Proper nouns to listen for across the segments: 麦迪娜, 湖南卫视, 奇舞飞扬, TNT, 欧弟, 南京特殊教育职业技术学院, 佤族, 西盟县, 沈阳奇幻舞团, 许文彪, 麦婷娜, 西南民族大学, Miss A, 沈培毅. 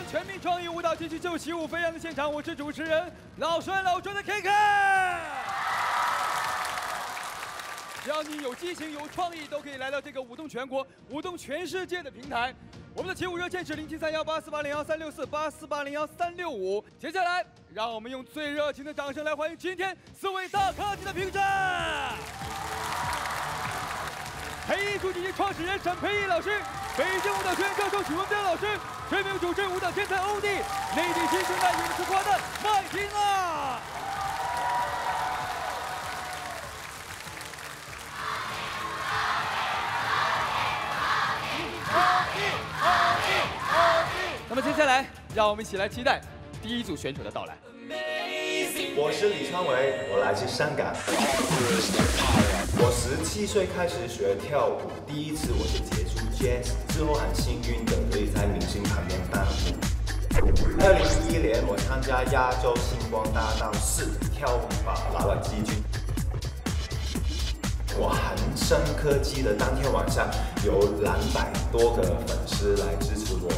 湾全民创意舞蹈街区就起舞飞扬的现场，我是主持人老栓的 KK。只要你有激情、有创意，都可以来到这个舞动全国、舞动全世界的平台。我们的起舞热线是07318480136484801365。接下来，让我们用最热情的掌声来欢迎今天4位大咖级的评审。黑衣主体创始人沈培毅老师，北京舞蹈学院教授许文彪老师，全民主持舞蹈天才欧弟，内地新生代影视花旦麦婷娜。那么接下来，让我们一起来期待第1组选手的到来。我是李昌维，我来自香港。我17岁开始学跳舞，第一次我是接触 jazz， 之后很幸运的可以在明星旁边当舞。2011年我参加亚洲星光大道4跳舞吧拿了季军。我很深刻记得当天晚上有200多个粉丝来支持我。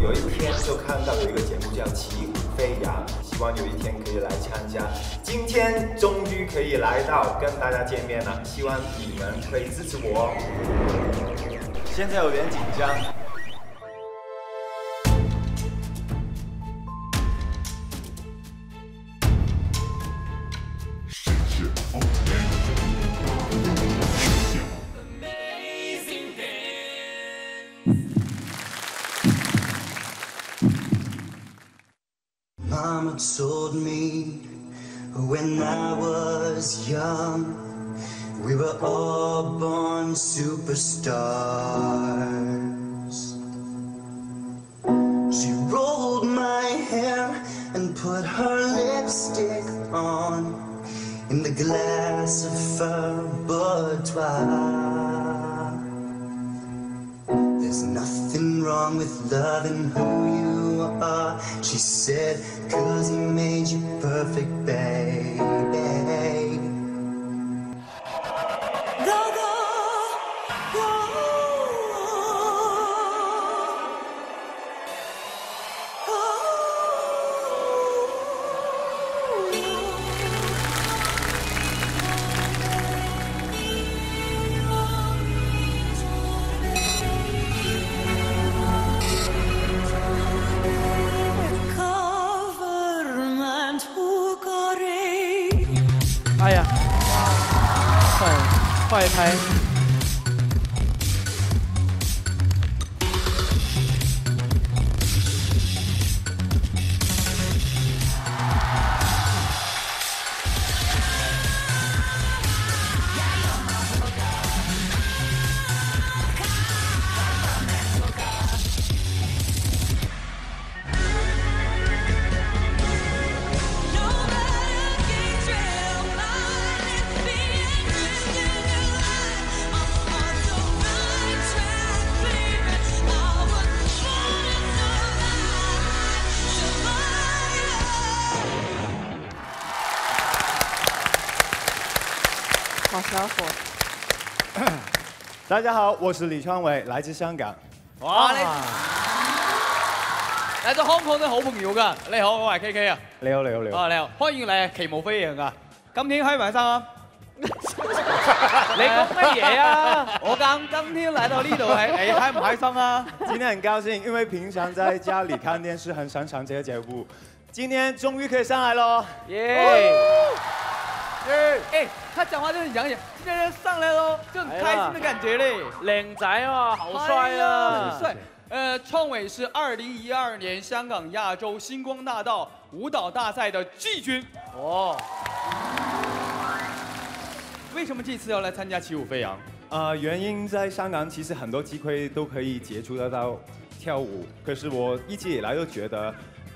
有一天就看到有一个节目叫《起舞飞扬》，希望有一天可以来参加。今天终于可以来到跟大家见面了，希望你们可以支持我哦。现在有点紧张。Mama told me when I was young, we were all born superstars. She rolled my hair and put her lipstick on in the glass of her boudoir. There's nothing wrong with loving who you are. She said, 'cause he made you perfect, baby. Go, go, go.大家好，我是李昌維，來自香港。哇！嚟到香港都好朋友㗎。你好，我係 K K 啊。你好，你好，你好。啊，你好，歡迎你，奇無飛揚㗎。今天開唔開心啊？你講咩嘢啊？我講今天來到呢度係你開唔開心啊？今天很高興，因為平常在家裡看電視很擅長這個節目，今天終於可以上來咯。耶！哎，他講話都很洋溢。 今天上來咯，就很開心的感覺嘞。靚仔啊，好帥啊！帥。創偉是2012年香港亞洲星光大道舞蹈大賽的季軍。哦。為什麼這次要來參加起舞飛揚？原因在香港其實很多機會都可以接觸得到跳舞，可是我一直以來都覺得，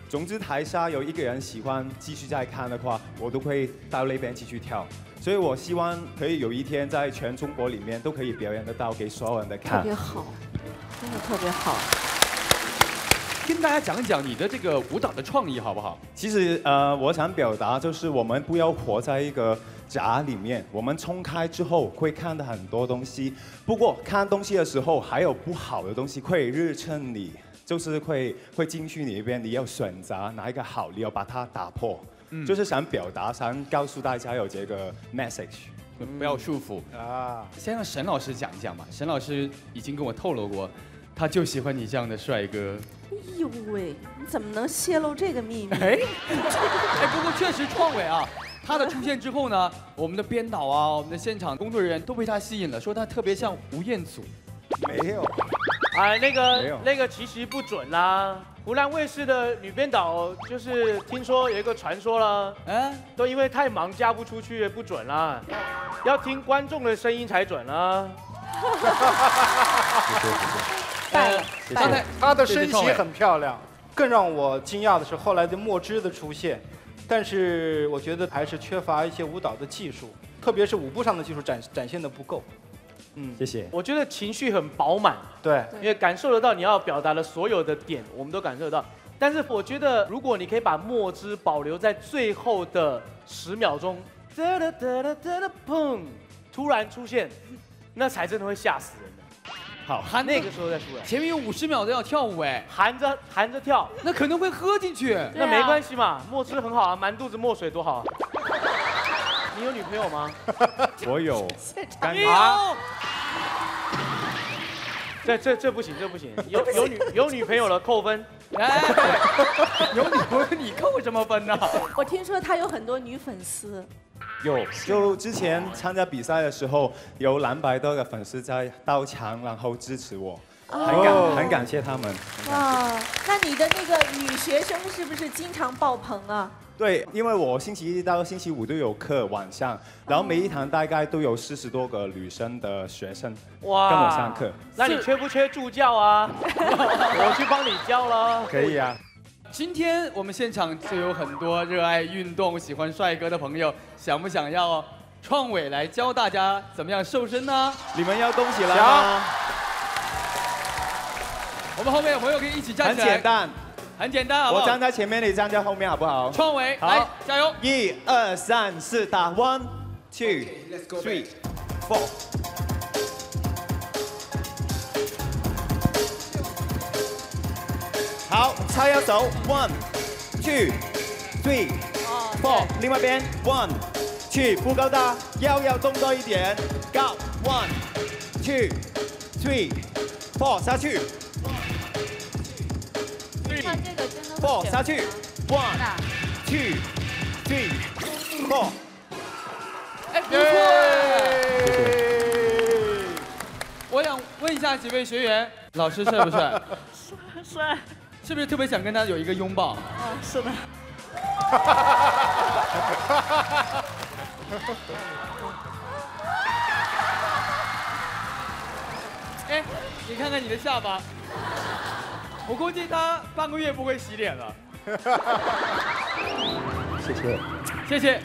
總之台下有一個人喜歡繼續再看的話，我都會到那邊繼續跳。 所以我希望可以有一天在全中国里面都可以表演得到，给所有人的看。特别好，真的特别好。跟大家讲讲你的这个舞蹈的创意好不好？其实我想表达就是我们不要活在一个家里面，我们冲开之后会看到很多东西。不过看东西的时候还有不好的东西会日衬你。就是会进去里边，你要选择哪一个好，你要把它打破，就是想表达，想告诉大家有这个 message。 不要束缚啊！先让沈老师讲一讲吧。沈老师已经跟我透露过，他就喜欢你这样的帅哥。哎呦喂，你怎么能泄露这个秘密？哎，不过确实创伟啊，他的出现之后呢，我们的编导啊，我们的现场工作人员都被他吸引了，说他特别像吴彦祖。没有，哎，那个其实不准啦。 湖南卫视的女编导就是听说有一个传说啦，都因为太忙嫁不出去，不准啦，要听观众的声音才准啦。刚才她的身形很漂亮，更让我惊讶的是后来的墨汁的出现，但是我觉得还是缺乏一些舞蹈的技术，特别是舞步上的技术展现的不够。 谢谢。我觉得情绪很饱满，对，因为感受得到你要表达的所有的点，我们都感受得到。但是我觉得，如果你可以把墨汁保留在最后的10秒钟，哒哒哒哒哒哒砰，突然出现，那才真的会吓死人的。好，含那个时候再出来。前面有50秒都要跳舞哎，含着跳，那可能会喝进去。那没关系嘛，墨汁很好啊，满肚子墨水多好啊。 你有女朋友吗？我有。啊！这不行，这不行。有女朋友了扣分。哎，有女朋友你扣什么分呢？我听说他有很多女粉丝。有，就之前参加比赛的时候，有200多个粉丝在到场，然后支持我，很感谢他们。哇，那你的那个女学生是不是经常爆棚啊？ 对，因为我星期一到星期五都有课晚上，然后每一堂大概都有40多个女生的学生哇跟我上课。那你缺不缺助教啊？我去帮你教了。可以啊。今天我们现场就有很多热爱运动、喜欢帅哥的朋友，想不想要创伟来教大家怎么样瘦身呢？你们要动起来吗？我们后面有朋友可以一起站起来。很简单。 很简单，好不好？我站在前面，你站在后面，好不好？创伟，来，加油！1、2、3、4，打 1、2、3、4。好，叉腰走 1、2、3、4。另外一边 1、2， 不够大，腰要动多一点。Go 1、2、3、4， 下去。 Four 下去 1、2、3、4， 哎，不错！我想问一下几位学员，老师帅不帅？帅。是不是特别想跟他有一个拥抱？啊，是的。哎，你看看你的下巴。 我估计他半个月不会洗脸了。谢谢，谢谢。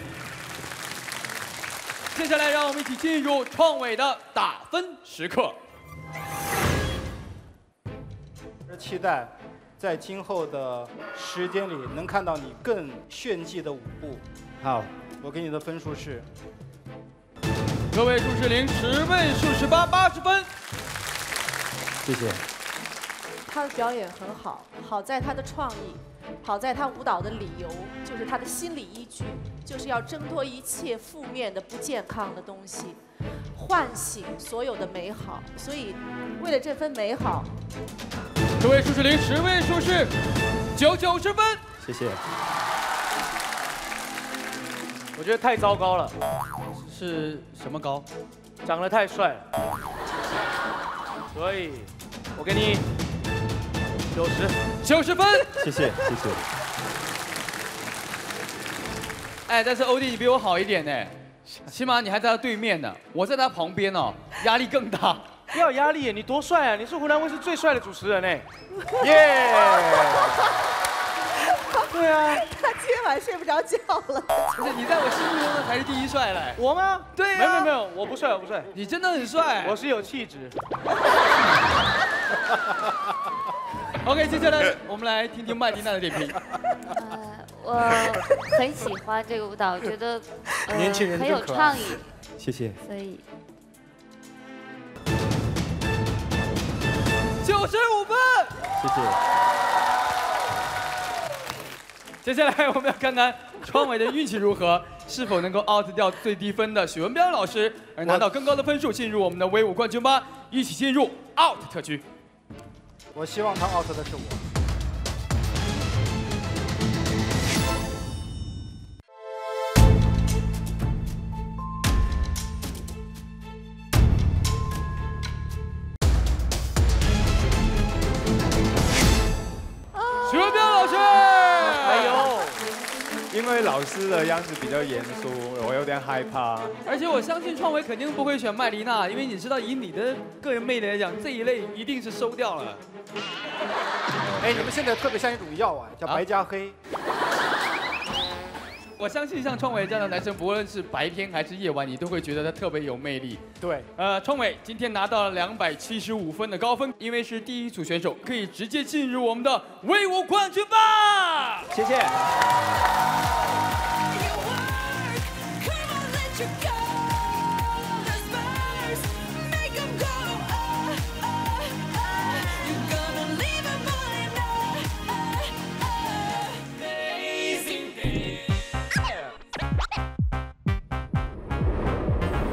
接下来，让我们一起进入创伟的打分时刻。期待在今后的时间里能看到你更炫技的舞步。好，我给你的分数是，个位数是0，10位数是8，80分。谢谢。 他的表演很好，好在他的创意，好在他舞蹈的理由就是他的心理依据，就是要挣脱一切负面的、不健康的东西，唤醒所有的美好。所以，为了这份美好，个位数是0，10位数是9，90分。谢谢。我觉得太糟糕了，是什么高？长得太帅了，所以我给你。 90分，谢谢谢谢。哎，但是欧弟你比我好一点呢，起码你还在他对面呢，我在他旁边哦，压力更大。不要压力，你多帅啊！你是湖南卫视最帅的主持人哎。耶！对啊，他今晚睡不着觉了。不是你在我心目中的才是第一帅嘞。我吗？对呀。没有没有，我不帅我不帅。你真的很帅。我是有气质。 OK， 接下来我们来听听麦迪娜的点评。我很喜欢这个舞蹈，觉得年轻人很有创意。谢谢。所以95分。谢谢。接下来我们要看看创伟的运气如何，是否能够 out 掉最低分的许文彪老师，而拿到更高的分数，进入我们的威武冠军吧！一起进入 out 特区。我希望他 out 的是我。 老师的样子比较严肃，我有点害怕。而且我相信创维肯定不会选麦琳娜，因为你知道，以你的个人魅力来讲，这一类一定是收掉了。哎，你们现在特别像一种药啊，叫白加黑。我相信像创维这样的男生，不论是白天还是夜晚，你都会觉得他特别有魅力。对，创维今天拿到了275分的高分，因为是第一组选手，可以直接进入我们的威武冠军吧！谢谢。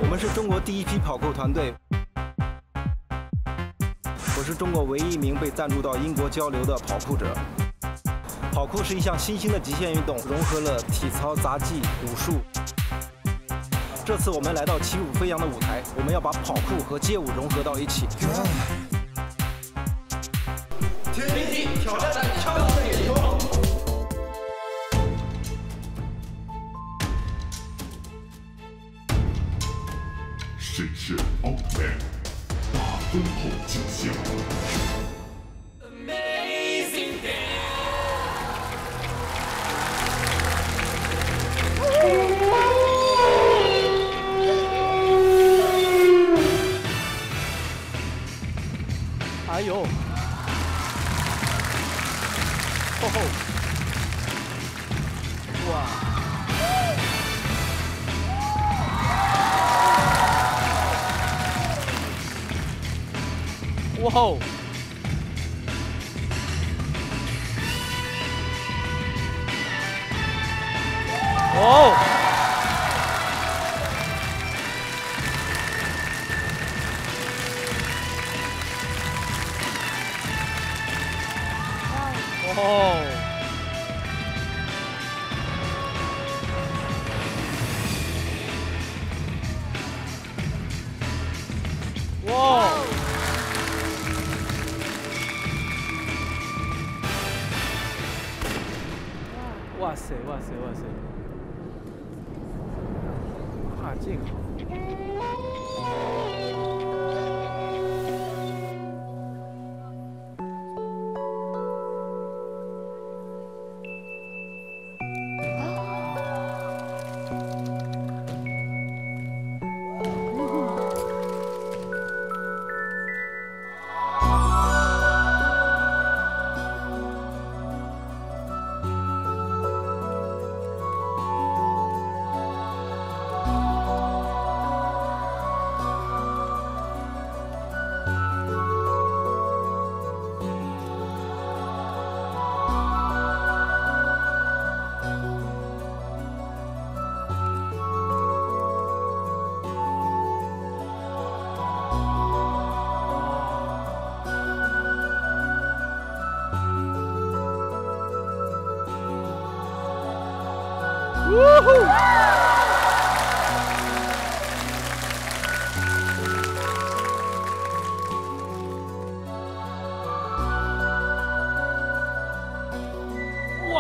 我们是中国第一批跑酷团队，我是中国唯一一名被赞助到英国交流的跑酷者。 跑酷是一项新兴的极限运动，融合了体操、杂技、武术。这次我们来到起舞飞扬的舞台，我们要把跑酷和街舞融合到一起。TNT 挑战赛超级野球。谁是奥特曼？大分后进行。 哎呦！吼吼！哇！哇吼！哦！ 哦，哇！哇塞，哇塞，哇塞！啊，这个好。 哇！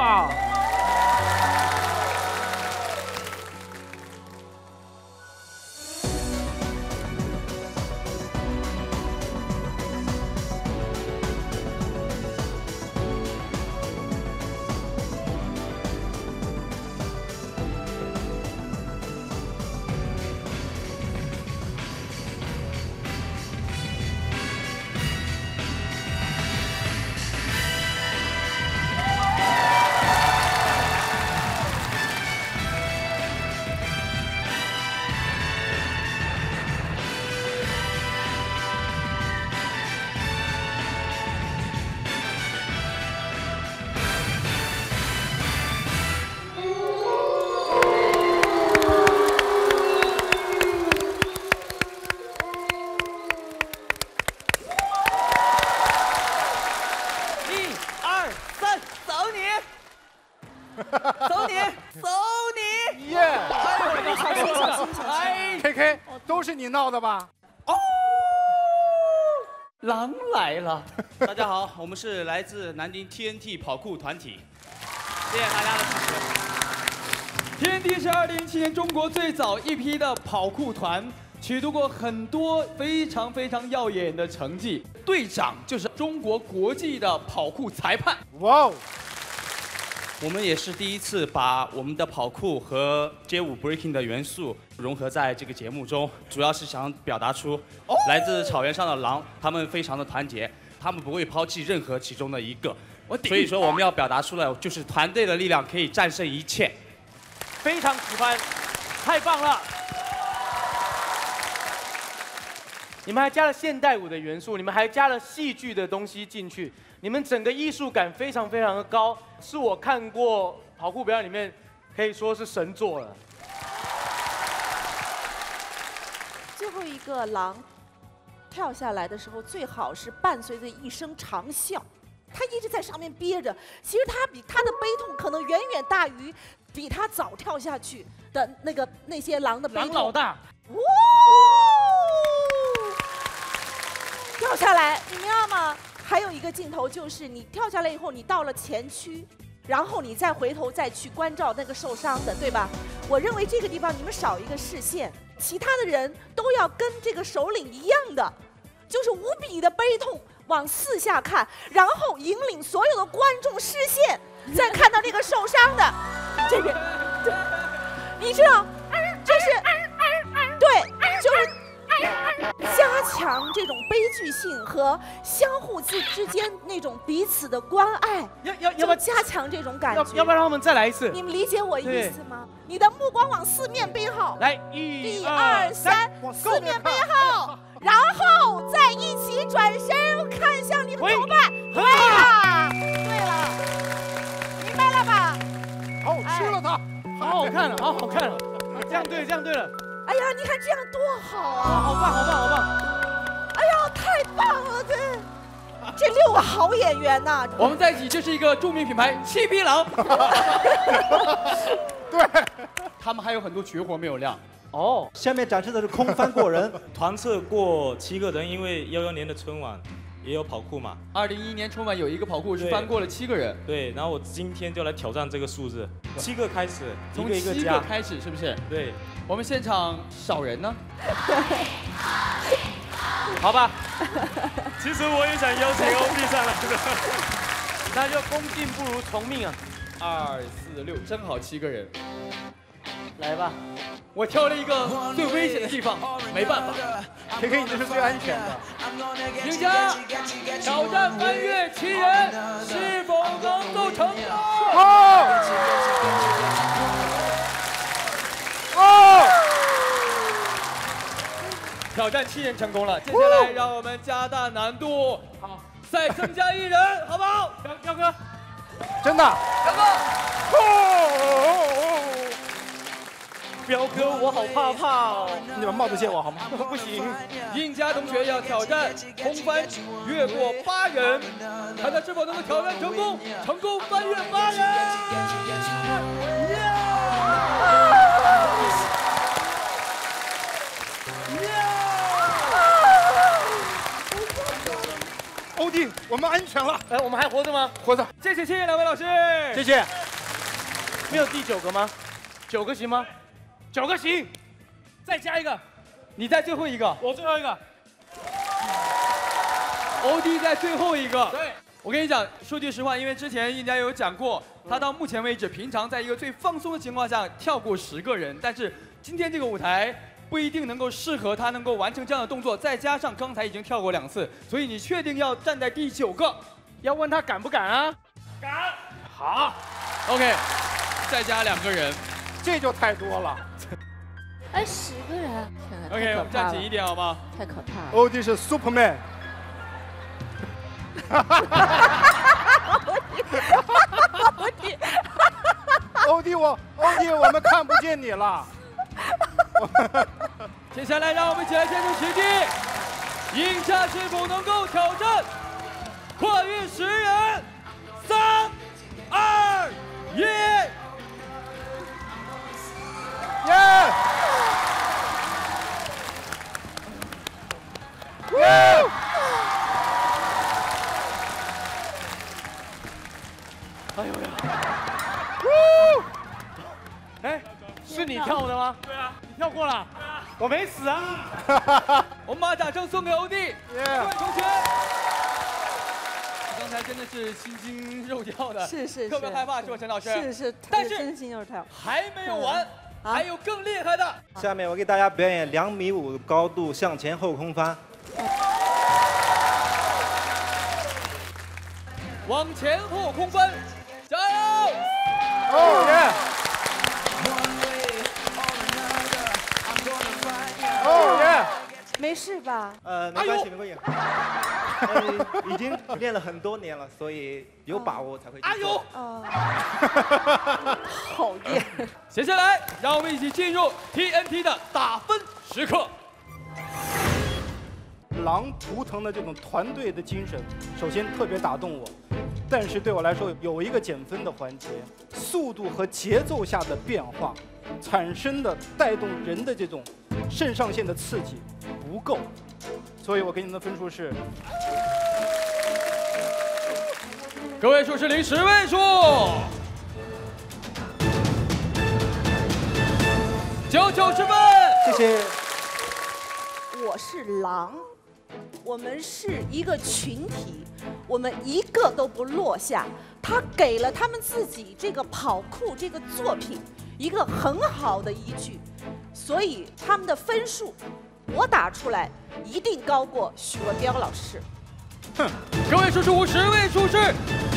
K 都是你闹的吧？哦，狼来了！大家好，我们是来自南京 TNT 跑酷团体，谢谢大家的支持。TNT 是2007年中国最早一批的跑酷团，取得过很多非常耀眼的成绩。队长就是中国国际的跑酷裁判。哇哦！ 我们也是第一次把我们的跑酷和街舞 breaking 的元素融合在这个节目中，主要是想表达出来自草原上的狼，他们非常的团结，他们不会抛弃任何其中的一个。所以说我们要表达出来就是团队的力量可以战胜一切。非常喜欢，太棒了！你们还加了现代舞的元素，你们还加了戏剧的东西进去。 你们整个艺术感非常的高，是我看过跑酷表演里面可以说是神作了。最后一个狼跳下来的时候，最好是伴随着一声长啸。他一直在上面憋着，其实他比他的悲痛可能远远大于比他早跳下去的那些狼的悲痛。狼老大，哇！跳下来，你们要吗？ 还有一个镜头就是你跳下来以后，你到了前区，然后你再回头再去关照那个受伤的，对吧？我认为这个地方你们少一个视线，其他的人都要跟这个首领一样的，就是无比的悲痛往四下看，然后引领所有的观众视线，再看到那个受伤的这个，对，你知道，就是对，就是。 加强这种悲剧性和相互之间那种彼此的关爱，要加强这种感觉，要不要让他们再来一次？你们理解我意思吗？你的目光往四面背后，来，1、2、3，四面背后，然后再一起转身看向你的同伴。对了，对了，明白了吧？好，吃了它，好好看了，好好看了，这样对，这样对了。 哎呀，你看这样多好啊！好棒，好棒，好棒！哎呀，太棒了！这六个好演员呐！我们在一起就是一个著名品牌七匹狼。对，他们还有很多绝活没有亮。哦，下面展示的是空翻过人，团测过7个人，因为2011年的春晚也有跑酷嘛。2011年春晚有一个跑酷是翻过了7个人。对，然后我今天就来挑战这个数字，7个开始，从7个开始是不是？对。 我们现场少人呢，好吧。其实我也想邀请欧弟上来的，那就恭敬不如从命啊。2、4、6，正好7个人，来吧。我挑了一个最危险的地方，没办法。K K， 你这是最安全的。赢家挑战翻越7人，是否能够成功？好。 哦！挑战7人成功了，接下来让我们加大难度，好，再增加1人，好不好？彪哥，真的，彪哥，哦，彪哥，我好怕哦！你把帽子借我好吗？不行，应家同学要挑战空翻越过8人，看他是否能够挑战成功，成功翻越8人。 欧弟，我们安全了。哎，我们还活着吗？活着。谢谢两位老师，谢谢。没有第9个吗？9个行吗？9个行。再加一个，你在最后一个，我最后一个。欧弟在最后一个。对。我跟你讲，说句实话，因为之前应该有讲过，他到目前为止，平常在一个最放松的情况下跳过10个人，但是今天这个舞台。 不一定能够适合他能够完成这样的动作，再加上刚才已经跳过2次，所以你确定要站在第9个？要问他敢不敢啊？敢。好 ，OK， 再加2个人，这就太多了。哎，10个人。OK， 我们站紧一点好吗？太可怕了。欧弟是 Superman。哈哈哈哈哈！欧弟，我们看不见你了。 接下来，让我们一起来接触奇迹，赢家是否能够挑战跨越10人？3、2、1， 耶！跳舞的吗？对啊，你跳过了。对啊，我没死啊。我们把掌声送给欧弟，各位同学。刚才真的是心惊肉跳的，是，特别害怕，是吧，陈老师？是，但是真心肉跳还没有完。 还有更厉害的！下面我给大家表演2.5米高度向前后空翻，往前后空翻，加油！哦耶！哦耶！没事吧？没关系，没关系。已经练了很多年了，所以有把握才会。加油！讨厌。接下来，让我们一起进入 TNT 的打分时刻。狼图腾的这种团队的精神，首先特别打动我，但是对我来说有一个减分的环节：速度和节奏下的变化产生的带动人的这种肾上腺的刺激不够，所以我给你们的分数是。 个位数是10位数，90分，谢谢。我是狼，我们是一个群体，我们一个都不落下。他给了他们自己这个跑酷这个作品一个很好的依据，所以他们的分数我打出来一定高过许文彪老师。 个位数是50位数是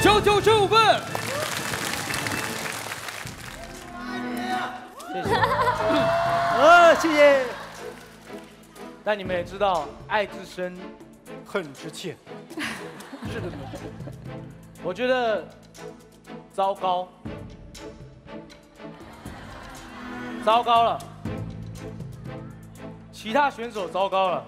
95分，谢谢，谢谢。但你们也知道，爱之深，恨之切，是的。我觉得糟糕，糟糕了，其他选手糟糕了。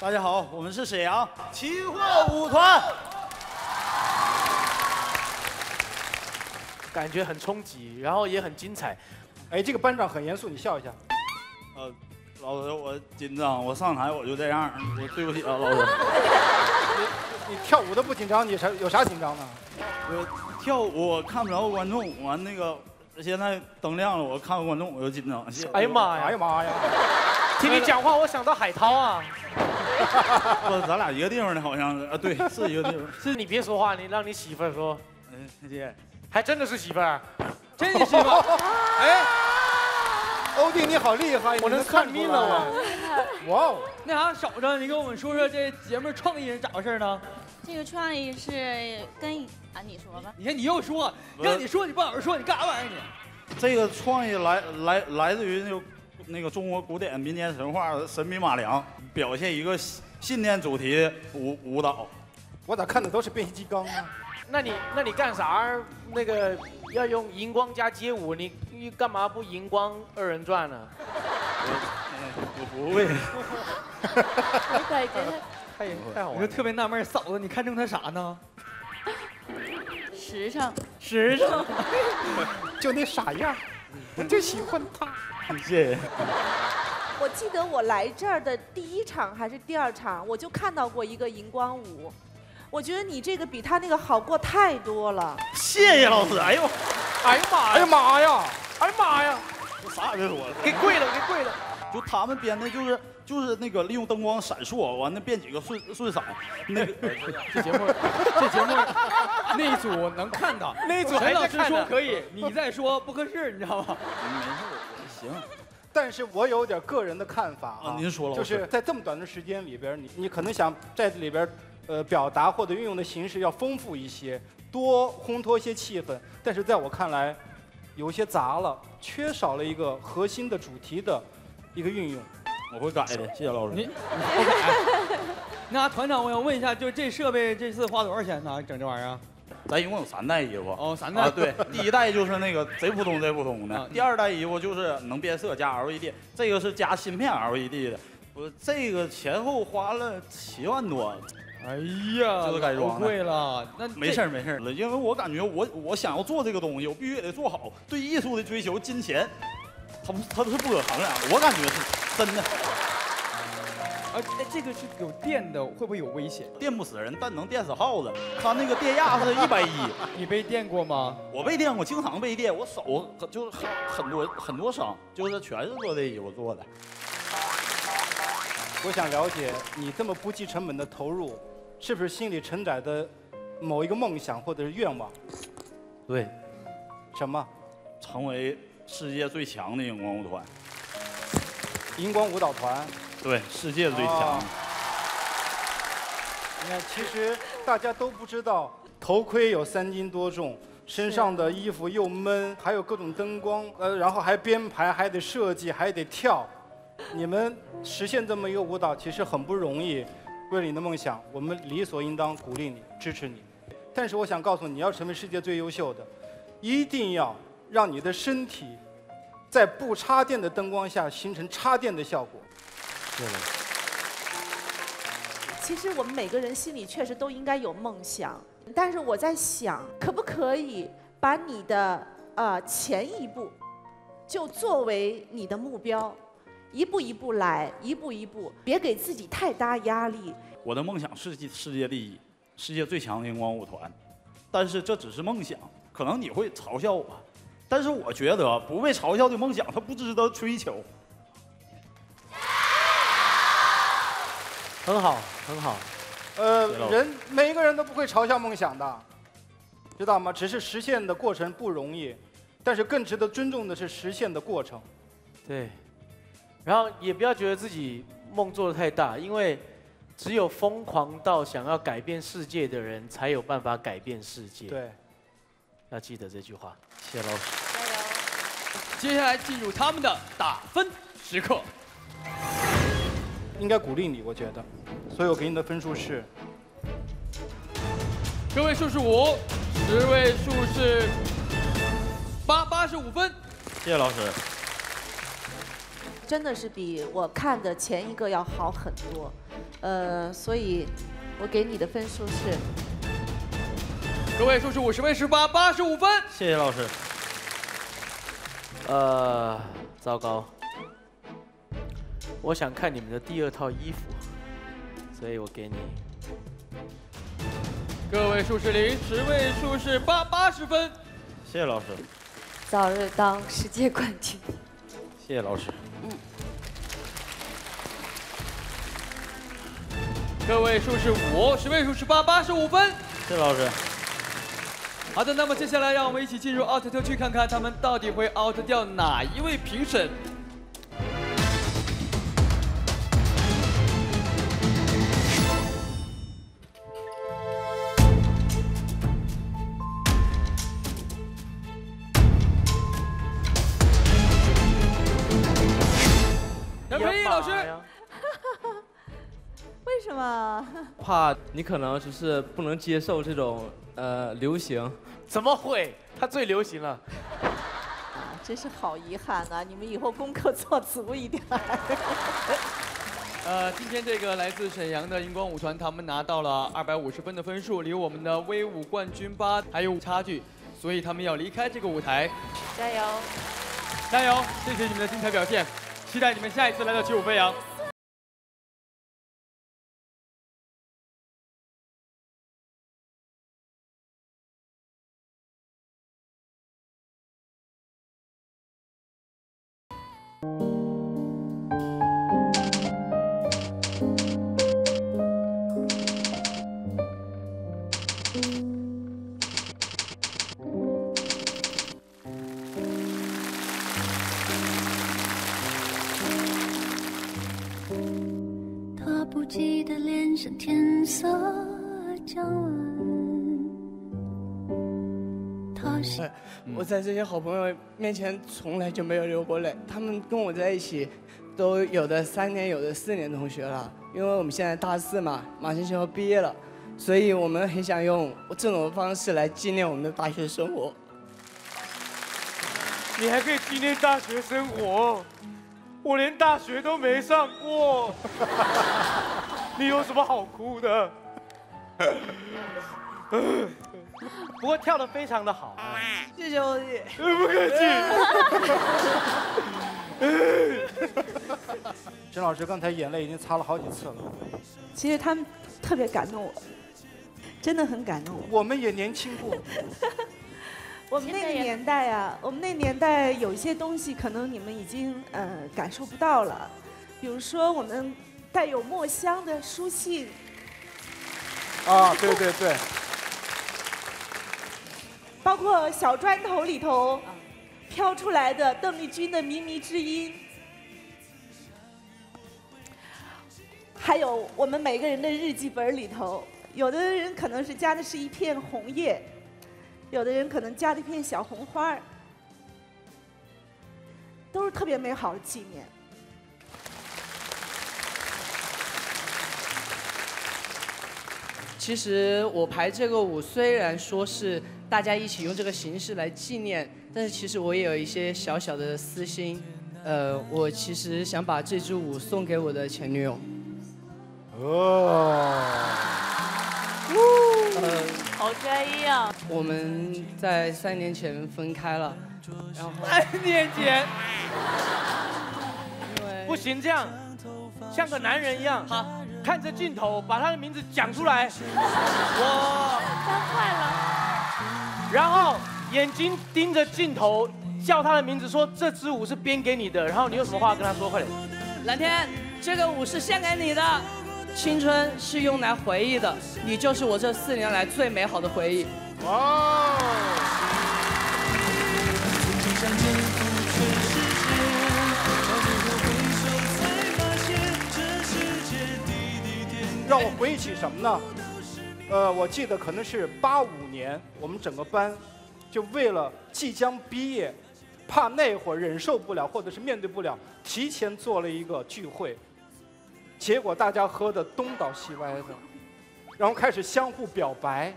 大家好，我们是沈阳奇幻舞团，感觉很冲击，然后也很精彩。哎，这个班长很严肃，你笑一下。老师，我紧张，我上台我就这样，我对不起啊，老师。你跳舞都不紧张，你啥有啥紧张的？我跳舞我看不着观众，完那个现在灯亮了，我看观众我就紧张。哎呀妈呀！哎呀妈呀！听你讲话，我想到海涛啊。 不，咱俩一个地方的，好像是啊，对，是一个地方。是你别说话，你让你媳妇说。嗯，姐，还真的是媳妇儿，真是媳妇儿。哎，欧弟你好厉害，我能看明了我。哇哦！那啥，嫂子，你跟我们说说这节目创意是咋回事呢？这个创意是跟啊，你说吧。你看你又说，让你说你不好好说，你干啥玩意儿你？这个创意来自于那个中国古典民间神话神笔马良，表现一个信念主题舞蹈。我咋看的都是变形金刚啊？那你干啥？那个要用荧光加街舞，你干嘛不荧光二人转呢？我不会。太好玩了！我就特别纳闷，嫂子你看中他啥呢？时尚，时尚，就那傻样，我就喜欢他。谢谢。我记得我来这儿的第一场还是第二场，我就看到过一个荧光舞，我觉得你这个比他那个好过太多了。谢谢老师，哎呦，哎呀妈，哎呀妈呀，哎呀妈呀，这啥也别说了，给跪了，给跪了。就他们编的就是那个利用灯光闪烁，完了变几个顺闪。那这节目那一组能看到，那一组陈老师说可以，你再说不合适，你知道吗？没事，行。但是我有点个人的看法啊，您说了，就是在这么短的时间里边，你可能想在这里边，表达或者运用的形式要丰富一些，多烘托一些气氛。但是在我看来，有些杂了，缺少了一个核心的主题的一个运用。我会改的，谢谢老师。你改。那团长，我想问一下，就这设备这次花多少钱呢？整这玩意儿？咱一共有3袋衣服。哦，3袋。啊，对，第1袋就是那个贼普通的，第2袋衣服就是能变色加 LED， 这个是加芯片 LED 的。我这个前后花了7万多。哎呀，这都改装贵了。那没事，因为我感觉我想要做这个东西，我必须得做好。对艺术的追求，金钱，它是不可衡量。我感觉是。真的，这个是有电的，会不会有危险？电不死人，但能电死耗子。它那个电压是110。你被电过吗？我被电过，经常被电，我手就是很多伤，就是全是做这衣服做的。我想了解你这么不计成本的投入，是不是心里承载的某一个梦想或者是愿望？对。什么？成为世界最强的荧光舞团。荧光舞蹈团，对，世界最强。你看，其实大家都不知道，头盔有3斤多重，身上的衣服又闷，还有各种灯光，然后还编排，还得设计，还得跳。你们实现这么一个舞蹈，其实很不容易。为了你的梦想，我们理所应当鼓励你，支持你。但是我想告诉你，要成为世界最优秀的，一定要让你的身体。在不插电的灯光下形成插电的效果。对了，其实我们每个人心里确实都应该有梦想，但是我在想，可不可以把你的前一步就作为你的目标，一步一步来，一步一步，别给自己太大压力。我的梦想是世界第一，世界最强的荧光舞团，但是这只是梦想，可能你会嘲笑我。但是我觉得不被嘲笑的梦想，它不值得追求。很好，很好。人每一个人都不会嘲笑梦想的，知道吗？只是实现的过程不容易，但是更值得尊重的是实现的过程。对。然后也不要觉得自己梦做得太大，因为只有疯狂到想要改变世界的人，才有办法改变世界。对。要记得这句话，谢谢老师。加油！接下来进入他们的打分时刻。应该鼓励你，我觉得，所以我给你的分数是：个位数是5，十位数是8，85分。谢谢老师。真的是比我看的前一个要好很多，所以我给你的分数是。各位数是50、18，85分。谢谢老师。糟糕，我想看你们的第2套衣服，所以我给你。各位数是0，十位数是8，80分。谢谢老师。早日当世界冠军。谢谢老师。各位数是5，十位数是8，85分。谢谢老师。好的，那么接下来让我们一起进入奥特特区，看看他们到底会奥特掉哪一位评审。么呀？为什么？怕你可能就是不能接受这种流行。怎么会？它最流行了。啊，真是好遗憾呐、啊！你们以后功课做足一点。今天这个来自沈阳的荧光舞团，他们拿到了250分的分数，离我们的威武冠军8还有差距，所以他们要离开这个舞台。加油！加油！谢谢你们的精彩表现，期待你们下一次来到起舞飞扬。我在这些好朋友面前从来就没有流过泪，他们跟我在一起，都有的3年，有的4年同学了。因为我们现在大四嘛，马上就要毕业了，所以我们很想用这种方式来纪念我们的大学生活。你还可以纪念大学生活？我连大学都没上过，你有什么好哭的？不过跳得非常的好，谢谢欧弟。不客气。沈老师刚才眼泪已经擦了好几次了。其实他们特别感动我，真的很感动我。我们也年轻过。我们那个年代啊，我们那年代有一些东西可能你们已经感受不到了，比如说我们带有墨香的书信。啊，对对对。包括小砖头里头飘出来的邓丽君的靡靡之音，还有我们每个人的日记本里头，有的人可能是加的是一片红叶，有的人可能加了一片小红花，都是特别美好的纪念。其实我排这个舞，虽然说是大家一起用这个形式来纪念，但是其实我也有一些小小的私心，我其实想把这支舞送给我的前女友。哦，好专一啊！我们在3年前分开了，然后3年前，不行这样，像个男人一样。好。看着镜头，把他的名字讲出来。我当坏了。然后眼睛盯着镜头，叫他的名字，说这支舞是编给你的。然后你有什么话跟他说？快点。蓝天，这个舞是献给你的，青春是用来回忆的，你就是我这4年来最美好的回忆。哦。让我回忆起什么呢？我记得可能是85年，我们整个班就为了即将毕业，怕那会儿忍受不了或者是面对不了，提前做了一个聚会，结果大家喝得东倒西歪的，然后开始相互表白，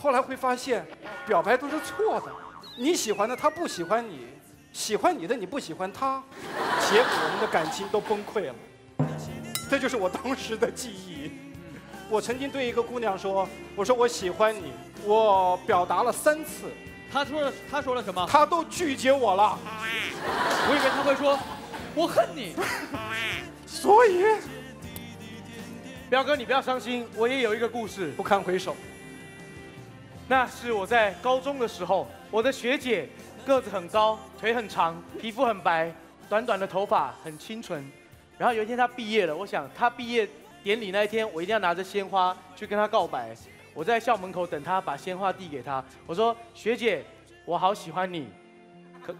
后来会发现表白都是错的，你喜欢的他不喜欢你，喜欢你的你不喜欢他，结果我们的感情都崩溃了。这就是我当时的记忆。我曾经对一个姑娘说：“我说我喜欢你。”我表达了3次，她说了什么？她都拒绝我了。我以为她会说“我恨你”，所以，彪哥你不要伤心，我也有一个故事不堪回首。那是我在高中的时候，我的学姐个子很高，腿很长，皮肤很白，短短的头发很清纯。然后有一天她毕业了，我想她毕业。典礼那一天，我一定要拿着鲜花去跟他告白。我在校门口等他，把鲜花递给他。我说：“学姐，我好喜欢你，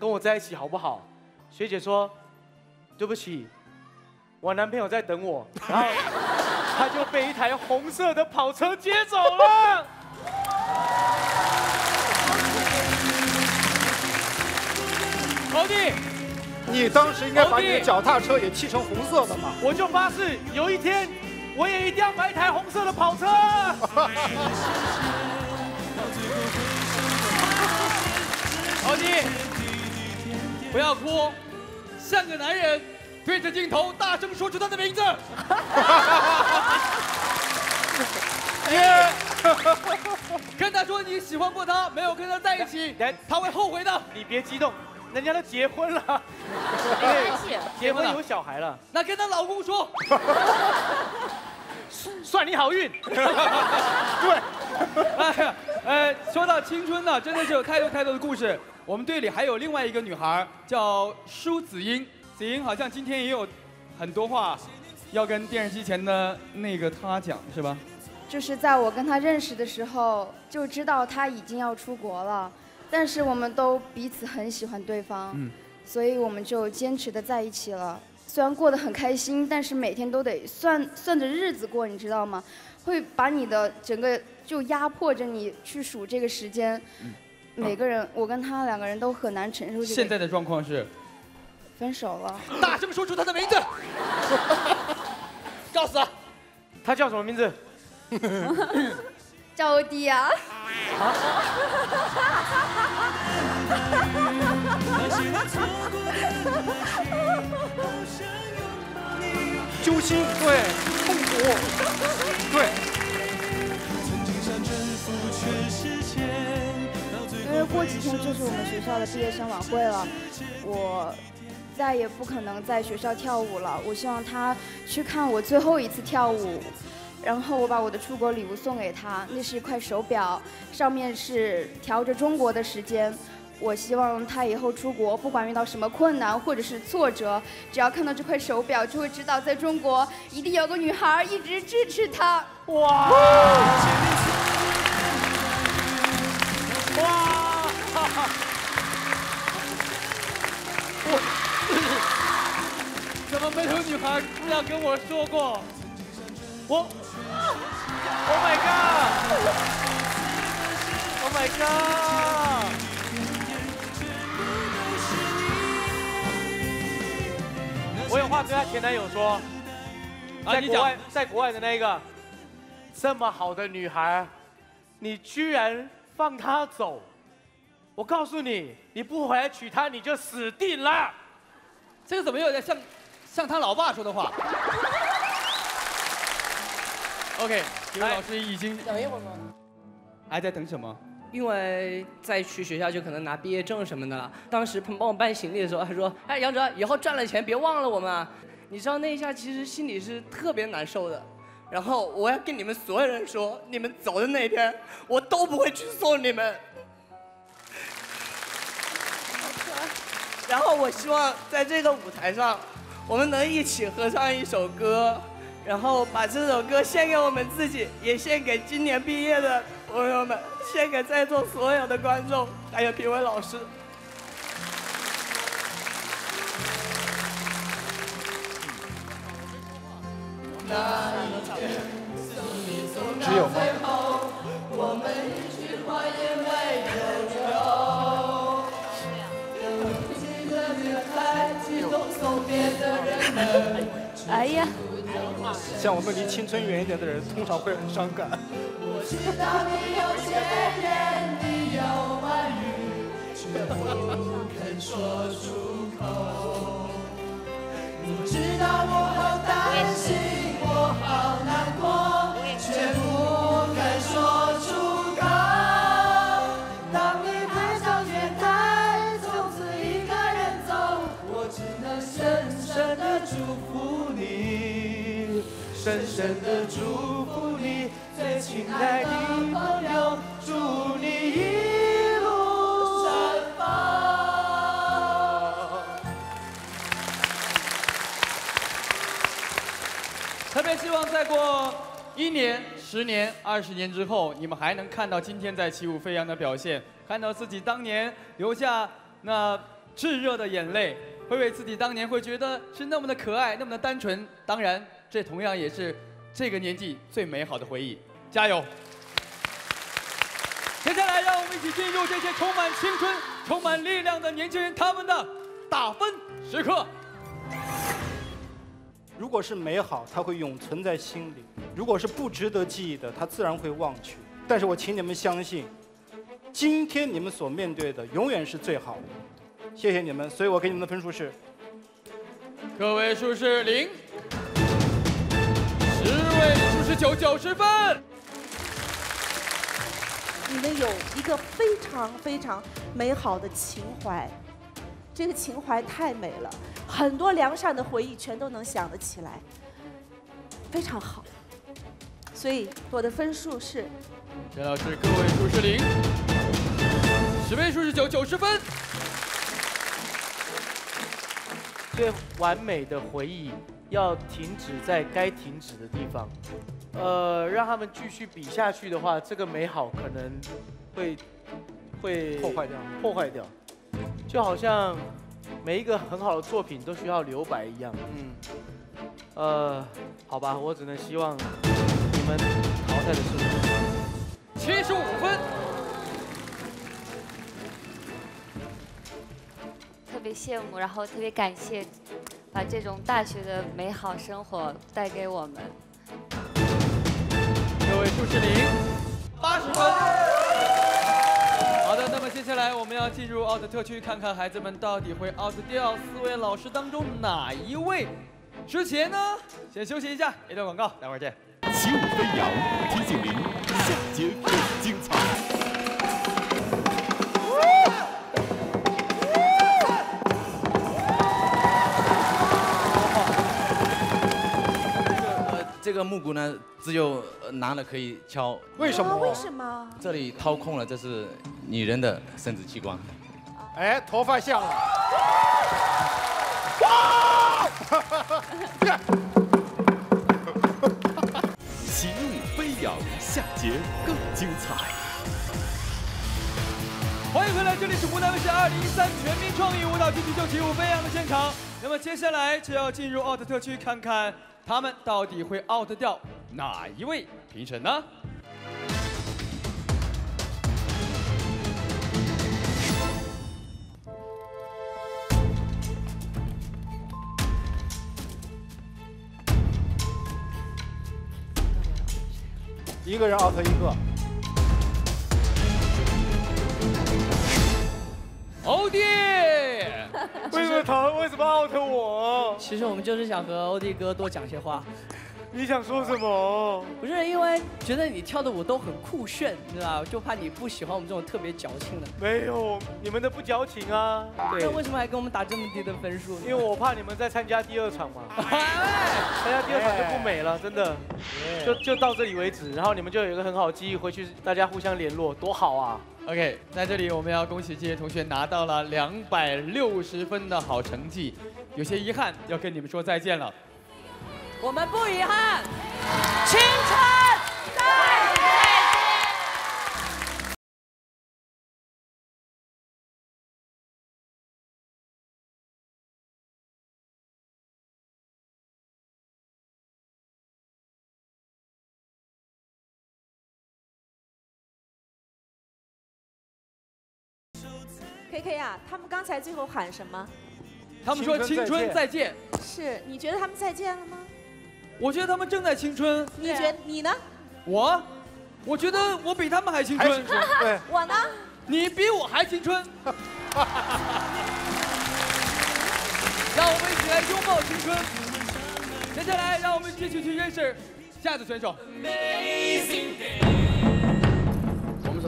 跟我在一起好不好？”学姐说：“对不起，我男朋友在等我。”然后他就被一台红色的跑车接走了。欧弟，你当时应该把你的脚踏车也漆成红色的嘛。我就发誓，有一天我也一定要买一台红色的跑车。欧弟，不要哭，像个男人，对着镜头大声说出他的名字。跟他说你喜欢过他，没有跟他在一起，他会后悔的。你别激动，人家都结婚了，结婚有小孩了。那跟她老公说，算你好运。对，说到青春呢，真的是有太多的故事。我们队里还有另外一个女孩叫舒子英，子英好像今天也有很多话要跟电视机前的那个她讲，是吧？ 就是在我跟他认识的时候，就知道他已经要出国了，但是我们都彼此很喜欢对方，所以我们就坚持的在一起了。虽然过得很开心，但是每天都得算着日子过，你知道吗？会把你的整个就压迫着你去数这个时间。每个人，我跟他两个人都很难承受这个。现在的状况是分手了。大声说出他的名字，告诉他，他叫什么名字？ 叫欧弟啊！揪心，对，痛苦，对。因为过几天就是我们学校的毕业生晚会了，我。 再也不可能在学校跳舞了。我希望他去看我最后一次跳舞，然后我把我的出国礼物送给他。那是一块手表，上面是调着中国的时间。我希望他以后出国，不管遇到什么困难或者是挫折，只要看到这块手表，就会知道在中国一定有个女孩一直支持他。哇！哇！ 怎么没有女孩这样跟我说过？Oh my god! Oh my god! 我有话对她前男友说，在国外的那个这么好的女孩，你居然放她走！我告诉你，你不回来娶她，你就死定了。 这个怎么又在像他老爸说的话 ？OK， 体育老师已经等一会儿吗？还在等什么？因为再去学校就可能拿毕业证什么的了。当时帮我搬行李的时候，他说：“哎，杨哲，以后赚了钱别忘了我们啊。”你知道那一下其实心里是特别难受的。然后我要跟你们所有人说，你们走的那天，我都不会去送你们。 然后我希望在这个舞台上，我们能一起合唱一首歌，然后把这首歌献给我们自己，也献给今年毕业的朋友们，献给在座所有的观众，还有评委老师。只有吗？ 哎呀！像我们离青春远一点的人，通常会很伤感。我知道你有千言，你有万语，却不肯说出口。你知道我好担心，我好难过，却不肯说出口。当你迈向月台，从此一个人走，我只能深深的祝福你，深深的祝福你，最亲爱的朋友，祝你一路绽放。特别希望再过1年、10年、20年之后，你们还能看到今天在起舞飞扬的表现，看到自己当年留下那炙热的眼泪。 会为自己当年会觉得是那么的可爱，那么的单纯。当然，这同样也是这个年纪最美好的回忆。加油！接下来，让我们一起进入这些充满青春、充满力量的年轻人他们的打分时刻。如果是美好，它会永存在心里；如果是不值得记忆的，它自然会忘去。但是我请你们相信，今天你们所面对的永远是最好的。谢谢你们，所以我给你们的分数是，个位数是0，十位数是990分。 你们有一个非常非常美好的情怀，这个情怀太美了，很多良善的回忆全都能想得起来，非常好。所以我的分数是，陈老师个位数是0，十位数是990分。最完美的回忆要停止在该停止的地方。 让他们继续比下去的话，这个美好可能会破坏掉，就好像每一个很好的作品都需要留白一样。嗯，好吧，我只能希望你们淘汰的是我。75分，特别羡慕，然后特别感谢，把这种大学的美好生活带给我们。 各位数是0，80分。好的，那么接下来我们要进入奥特特区，看看孩子们到底会奥特掉4位老师当中哪一位失节呢？先休息一下，一段广告，待会儿见。起舞飞扬，提醒您，下节更精彩。这个木鼓呢，只有男的可以敲，为什么？为什么？这里掏空了，这是女人的生殖器官。哎，头发像了。起舞飞扬，下节更精彩。欢迎回来，这里是湖南卫视2013全民创意舞蹈竞技秀起舞飞扬的现场。那么接下来就要进入奥特特区，看看。 他们到底会 out 掉哪一位评审呢？一个人 out 一个。欧弟，为什么他为什么 out 我？ 其实我们就是想和欧弟哥多讲些话。你想说什么？不是因为觉得你跳的舞都很酷炫，你知道吧？就怕你不喜欢我们这种特别矫情的。没有，你们的不矫情啊。对。那为什么还给我们打这么低的分数呢？因为我怕你们再参加第2场嘛。参加第2场就不美了，真的。就到这里为止，然后你们就有一个很好的记忆，回去大家互相联络，多好啊。 OK， 在这里我们要恭喜这些同学拿到了260分的好成绩，有些遗憾要跟你们说再见了。我们不遗憾，青春再见。KK 啊，他们刚才最后喊什么？他们说青春再见。是，你觉得他们再见了吗？我觉得他们正在青春。你觉得你呢？我觉得我比他们还青春。对。我呢？你比我还青春。让我们一起来拥抱青春。接下来，让我们继续去认识下一组选手。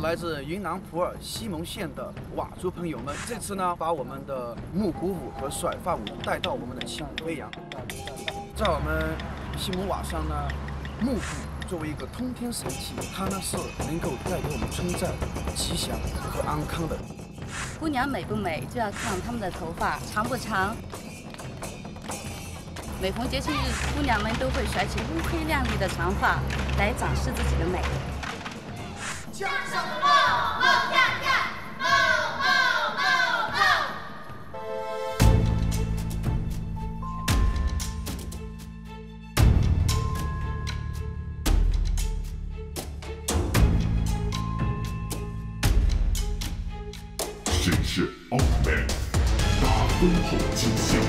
来自云南普洱西盟县的佤族朋友们，这次呢，把我们的木鼓舞和甩发舞带到我们的起舞飞扬。在我们西盟佤山呢，木鼓作为一个通天神器，它呢是能够带给我们村寨吉祥和安康的。姑娘美不美，就要看她们的头发长不长。每逢节庆日，姑娘们都会甩起乌黑亮丽的长发，来展示自己的美。 向什么梦？梦想家，梦。谁是奥特曼？烽火尽兴。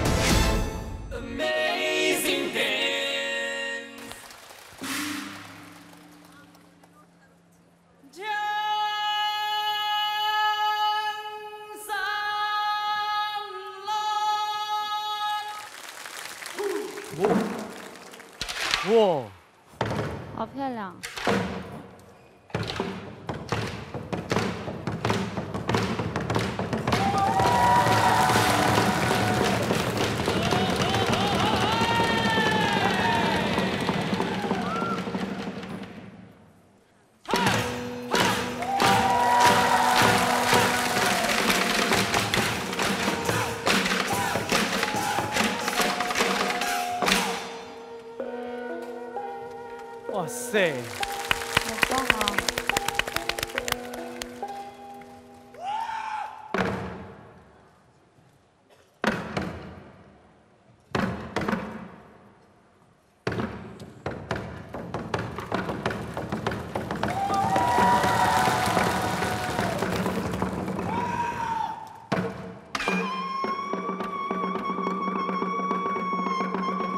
哇！好漂亮！ 哇塞！好棒啊！哦。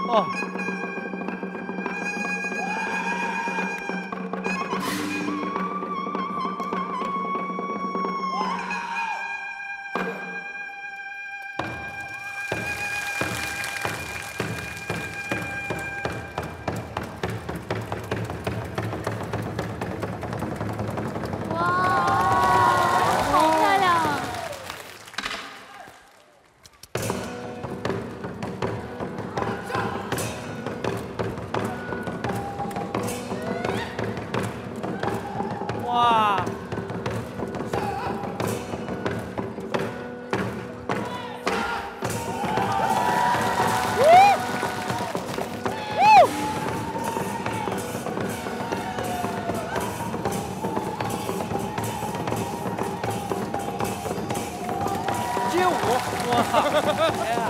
哇！街舞！哇！哎呀！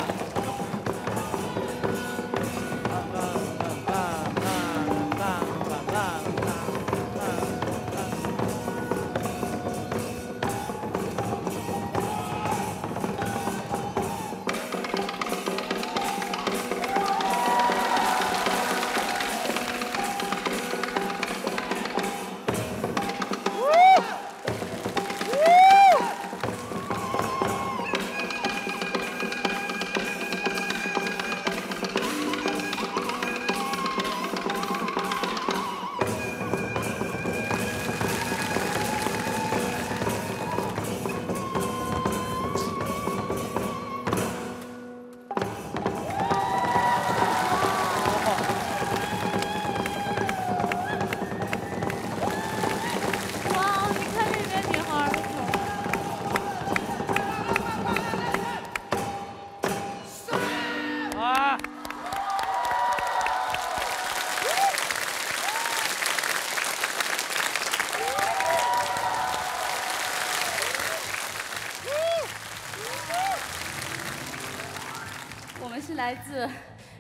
是来自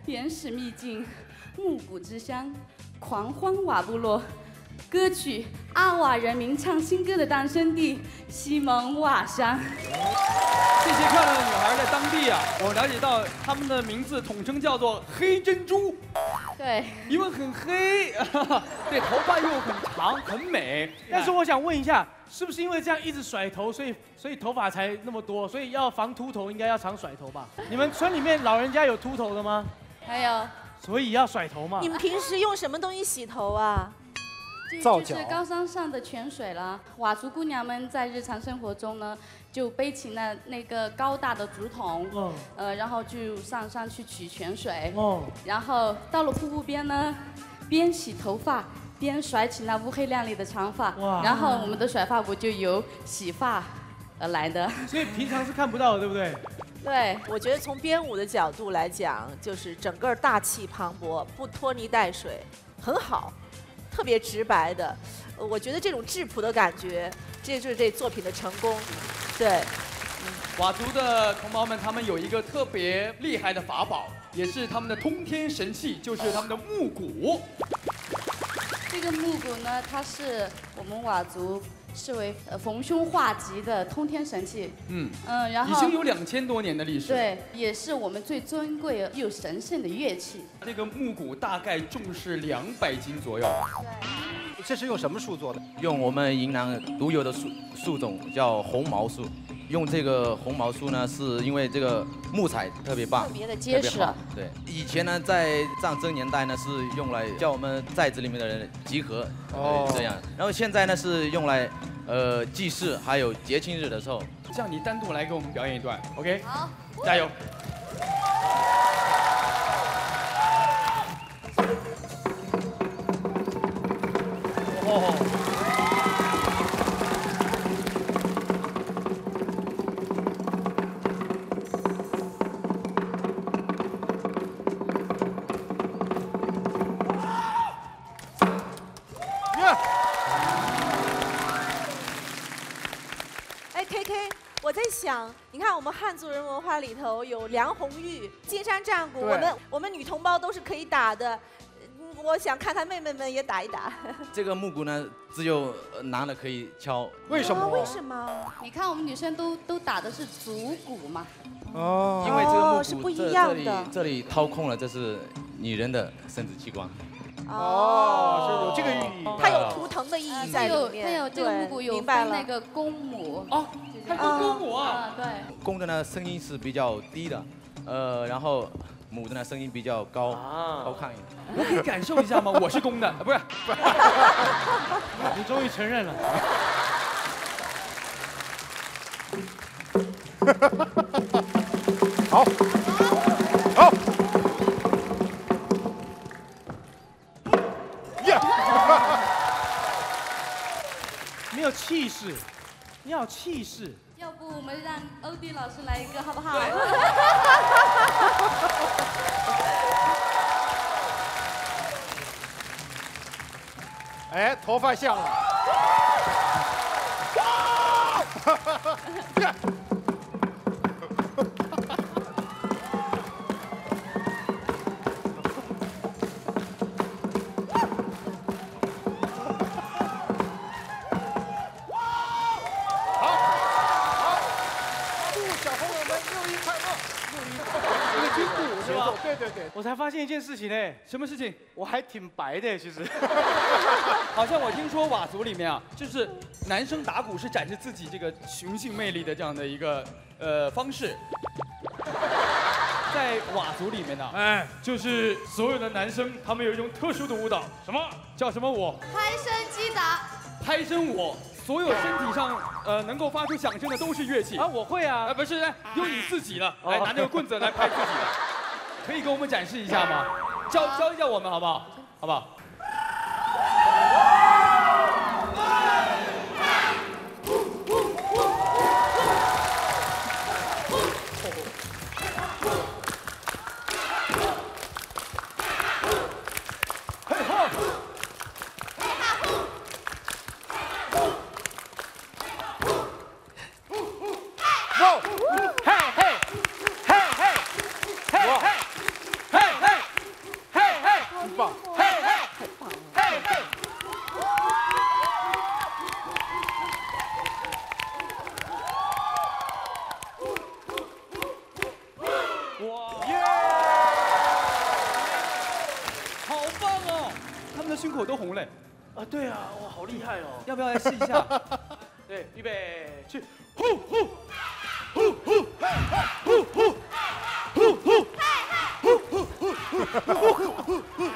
原始秘境、暮鼓之乡、狂欢瓦部落，歌曲《阿瓦人民唱新歌的诞生地——西蒙瓦乡》。这些漂亮的女孩在当地啊，我了解到她们的名字统称叫做“黑珍珠”。对，因为很黑，对，头发又很长，很美。但是我想问一下，是不是因为这样一直甩头，所以头发才那么多？所以要防秃头，应该要常甩头吧？你们村里面老人家有秃头的吗？没有。所以要甩头嘛？你们平时用什么东西洗头啊？ 就是高山上的泉水啦。佤族姑娘们在日常生活中呢，就背起那个高大的竹筒，然后就上山去取泉水，然后到了瀑布边呢，边洗头发边甩起那乌黑亮丽的长发，然后我们的甩发舞就由洗发而来的。所以平常是看不到的，对不对？ 对，我觉得从编舞的角度来讲，就是整个大气磅礴，不拖泥带水，很好。 特别直白的，我觉得这种质朴的感觉，这就是这作品的成功。对，佤族的同胞们，他们有一个特别厉害的法宝，也是他们的通天神器，就是他们的木鼓。这个木鼓呢，它是我们佤族视为逢凶化吉的通天神器。然后已经有2000多年的历史。对，也是我们最尊贵又神圣的乐器。这个木鼓大概重是200斤左右。对，这是用什么树做的？用我们云南独有的树种，叫红毛树。用这个红毛树呢，是因为这个木材特别棒，特别的结实。对，以前呢，在战争年代呢，是用来叫我们寨子里面的人集合，这样。然后现在呢，是用来祭祀，还有节庆日的时候。这样你单独来给我们表演一段 ，OK？ 好，加油。 你看，我们汉族人文化里头有梁红玉、金山战鼓，我们女同胞都是可以打的。我想看看妹妹们也打一打。这个木鼓呢，只有男的可以敲。为什么？为什么？你看我们女生都打的是足鼓嘛。哦。因为这个木鼓是不一样的。这里掏空了，这是女人的生殖器官。 哦，是有这个意义，它有图腾的意义在里面。它有这个木鼓有分那个公母哦，它分公母啊，对。公的呢声音是比较低的，然后母的呢声音比较高，高亢一点。我可以感受一下吗？我是公的，不是。你终于承认了。好，好。 没有气势，你要气势。要不我们让欧弟老师来一个好不好？哎，头发像了。我才发现一件事情嘞，什么事情？我还挺白的，其实。好像我听说佤族里面啊，就是男生打鼓是展示自己这个雄性魅力的这样的一个方式。在佤族里面呢，哎，就是所有的男生他们有一种特殊的舞蹈，什么叫什么舞？拍身击打。拍身舞，所有身体上能够发出响声的都是乐器啊，我会啊，不是，用你自己了，来拿这个棍子来拍自己的。 可以给我们展示一下吗？教一下我们好不好？好不好？要不要来试一下？对，预备，去！呼呼，呼呼，呼呼，呼呼，呼呼，呼呼，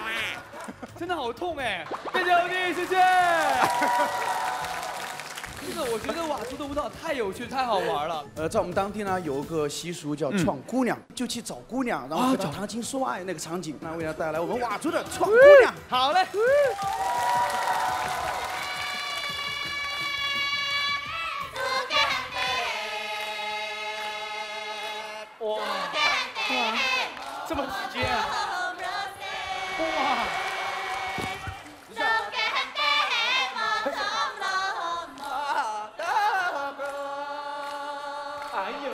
真的好痛哎！谢谢欧弟，谢谢。真的，我觉得佤族的舞蹈太有趣，太好玩了。在我们当地呢，有个习俗叫“闯姑娘”，就去找姑娘，然后和她谈情说爱那个场景。那为大家带来我们佤族的“闯姑娘”。好嘞。 这么直接啊！哇！哎呦！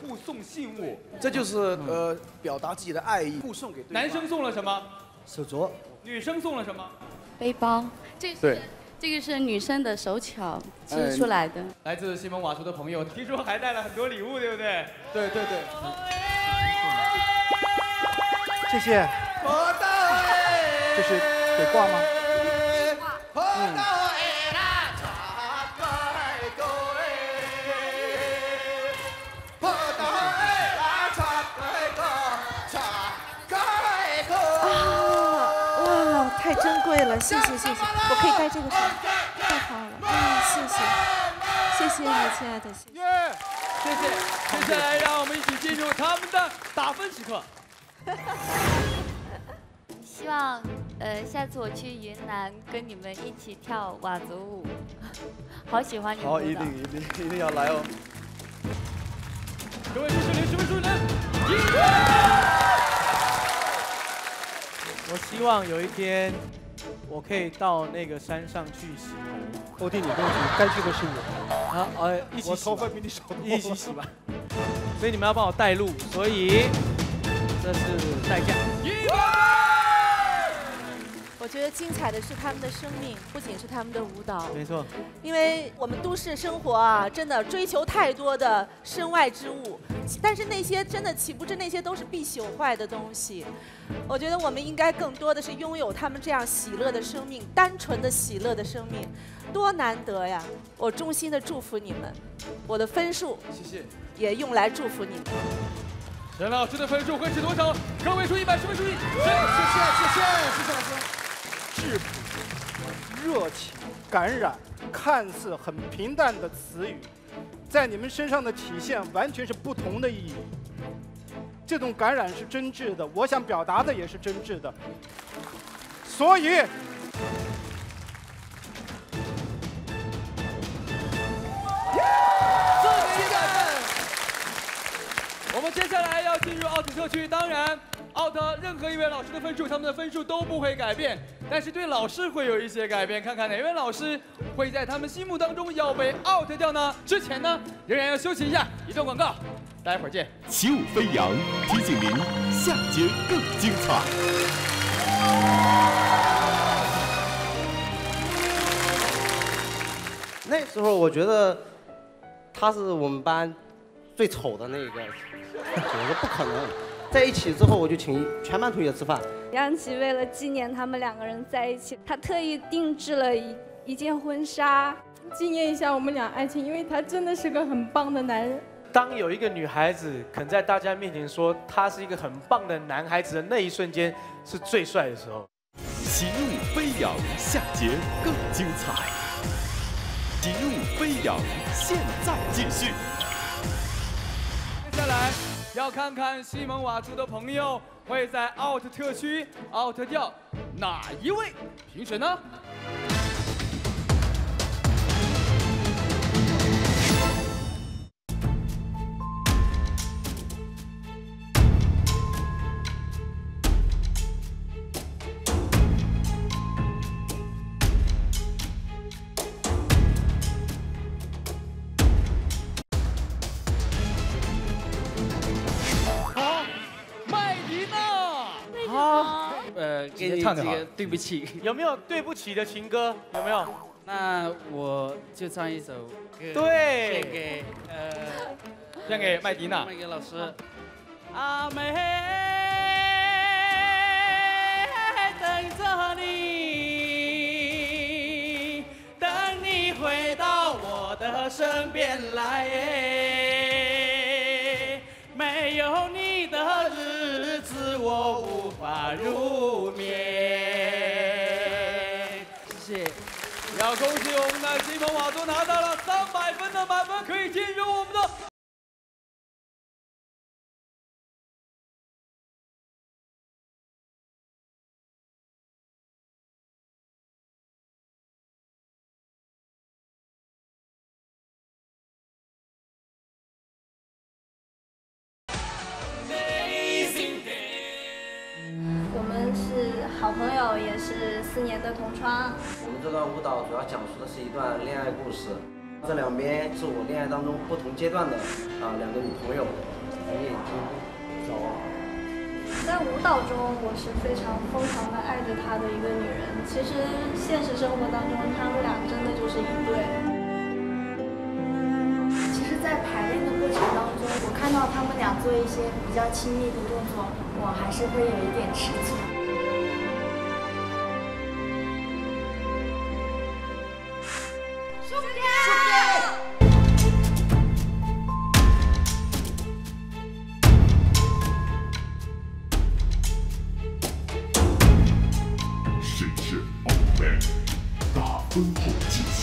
互送信物，这就是表达自己的爱意，互送给对方。男生送了什么？手镯。女生送了什么？背包。这对。 这个是女生的手巧织出来的，来自西蒙瓦图的朋友，听说还带了很多礼物，对不对？对对对。谢谢。好大哎！这是得挂吗？好大哎啦，茶杯多哎，好大哎啦，茶杯多，茶杯多。哇，太珍贵了，谢谢谢谢，我可以带这个吗？ 谢谢，谢谢你，亲爱的，谢谢，谢谢。接下来，让我们一起进入他们的打分时刻。希望下次我去云南跟你们一起跳佤族舞，好喜欢你们。好，一定要来哦！各位主持人，我希望有一天我可以到那个山上去洗头。 欧弟，你跟我说，该去的是我。啊，一起洗。我头发比你少多。一起洗吧。所以你们要帮我带路，所以这是代价。我觉得精彩的是他们的生命，不仅是他们的舞蹈。没错。因为我们都市生活啊，真的追求太多的身外之物，但是那些真的岂不知那些都是必朽坏的东西。我觉得我们应该更多的是拥有他们这样喜乐的生命，单纯的喜乐的生命。 多难得呀！我衷心的祝福你们，我的分数谢谢，也用来祝福你们。沈老师的分数会是多少？各位注意，十分注意！谢谢老师。质朴、热情、感染，看似很平淡的词语，在你们身上的体现完全是不同的意义。这种感染是真挚的，我想表达的也是真挚的，所以。 我们接下来要进入奥特社区，当然，奥特任何一位老师的分数，他们的分数都不会改变，但是对老师会有一些改变，看看哪位老师会在他们心目当中要被 out 掉呢？之前呢，仍然要休息一下，一段广告，待会儿见。起舞飞扬，提醒您，下节更精彩。 那时候我觉得他是我们班最丑的那一个，我说不可能。在一起之后，我就请全班同学吃饭。杨奇为了纪念他们两个人在一起，他特意定制了一件婚纱，纪念一下我们俩爱情，因为他真的是个很棒的男人。当有一个女孩子肯在大家面前说她是一个很棒的男孩子的那一瞬间，是最帅的时候。起舞飞扬，下节更精彩。 起舞飞扬，现在继续。接下来要看看西蒙瓦族的朋友会在 out 特区 out 掉哪一位评审呢？唱个对不起，有没有对不起的情歌？有没有？那我就唱一首歌，对，献给麦迪娜，献给老师。阿妹等着你，等你回到我的身边来，没有你的日子我无法入眠。 要恭喜我们的西蒙瓦族拿到了300分的满分，可以进入我们的我们是好朋友，也是4年的同窗。 这段舞蹈主要讲述的是一段恋爱故事，这两边是我恋爱当中不同阶段的两个女朋友。你也已经走了。在舞蹈中，我是非常疯狂的爱着她的一个女人。其实现实生活当中，他们俩真的就是一对。 在排练的过程当中，我看到他们俩做一些比较亲密的动作，我还是会有一点吃惊。输不掉！谁是欧弟？打分后揭晓。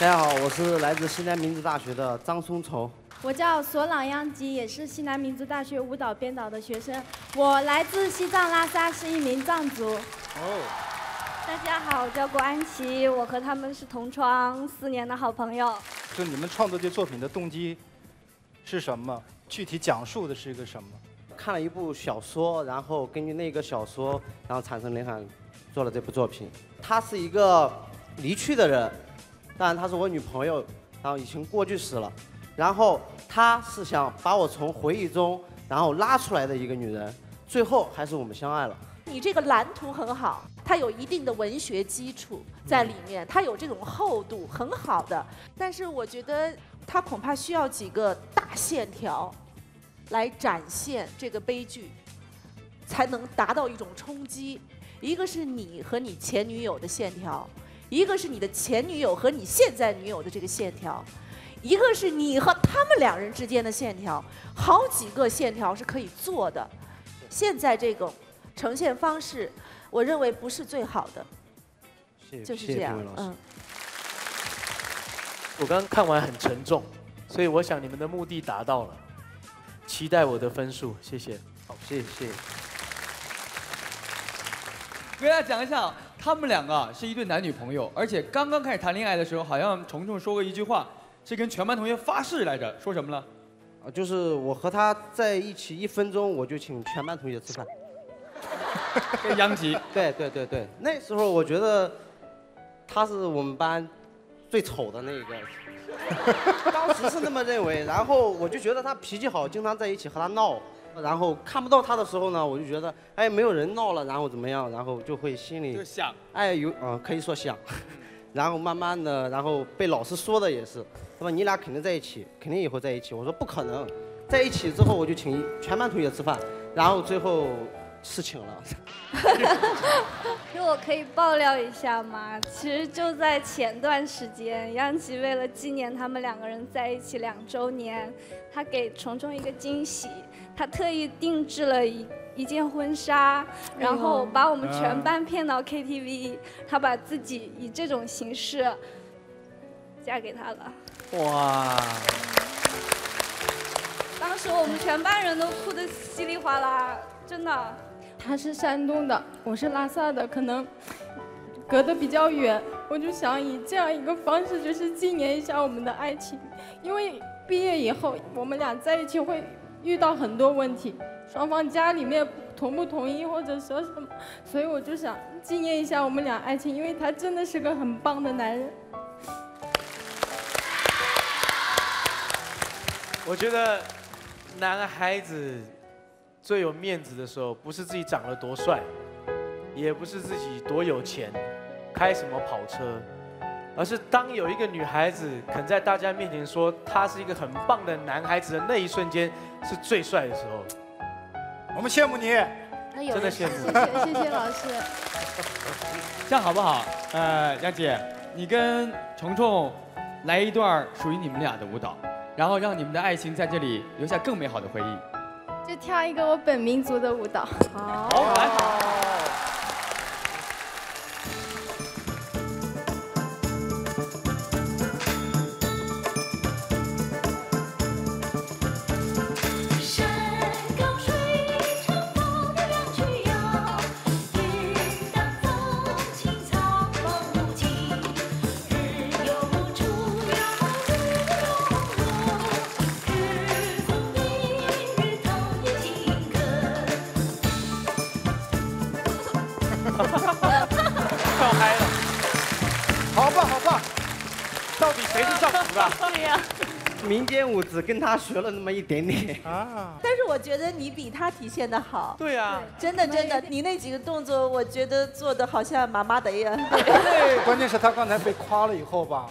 大家好，我是来自西南民族大学的张松愁。我叫索朗央吉，也是西南民族大学舞蹈编导的学生。我来自西藏拉萨，是一名藏族。哦。大家好，我叫郭安琪，我和他们是同窗4年的好朋友。就你们创作这作品的动机是什么？具体讲述的是一个什么？看了一部小说，然后根据那个小说，然后产生灵感，做了这部作品。他是一个离去的人。 当然，她是我女朋友，然后已经过去式了。然后她是想把我从回忆中，然后拉出来的一个女人。最后还是我们相爱了。你这个蓝图很好，它有一定的文学基础在里面，它有这种厚度，很好的。但是我觉得它恐怕需要几个大线条，来展现这个悲剧，才能达到一种冲击。一个是你和你前女友的线条。 一个是你的前女友和你现在女友的这个线条，一个是你和他们两人之间的线条，好几个线条是可以做的。现在这种呈现方式，我认为不是最好的。就是这样，嗯。我刚刚看完很沉重，所以我想你们的目的达到了。期待我的分数，谢谢。好，谢谢。给大家讲一下，他们两个是一对男女朋友，而且刚刚开始谈恋爱的时候，好像虫虫说过一句话，是跟全班同学发誓来着，说什么了？ 啊，就是我和他在一起1分钟，我就请全班同学吃饭。跟杨吉。对，那时候我觉得他是我们班最丑的那一个，当时是那么认为。然后我就觉得他脾气好，经常在一起和他闹。然后看不到他的时候呢，我就觉得哎没有人闹了，然后怎么样，然后就会心里就想，哎有可以说想。然后慢慢的，然后被老师说的也是，他说你俩肯定在一起，肯定以后在一起。我说不可能，在一起之后我就请全班同学吃饭，然后最后事情了。如果可以爆料一下吗？其实就在前段时间，杨奇为了纪念他们两个人在一起2周年，他给虫虫一个惊喜，他特意定制了一件婚纱，然后把我们全班骗到 KTV， 他把自己以这种形式嫁给他了。哇！当时我们全班人都哭得稀里哗啦，真的。他是山东的，我是拉萨的，可能隔得比较远。我就想以这样一个方式，就是纪念一下我们的爱情，因为毕业以后我们俩在一起会遇到很多问题。 双方家里面同不同意，或者说什么，所以我就想纪念一下我们俩爱情，因为他真的是个很棒的男人。我觉得男孩子最有面子的时候，不是自己长得多帅，也不是自己多有钱，开什么跑车，而是当有一个女孩子肯在大家面前说她是一个很棒的男孩子的那一瞬间，是最帅的时候。 我们羡慕你，真的羡慕。谢谢老师。这样好不好？杨姐，你跟虫虫来一段属于你们俩的舞蹈，然后让你们的爱情在这里留下更美好的回忆。就跳一个我本民族的舞蹈。好，来。民间舞只跟他学了那么一点点啊，但是我觉得你比他体现的好。对啊，真的，你那几个动作，我觉得做的好像麻麻的呀。对，关键是他刚才被夸了以后吧，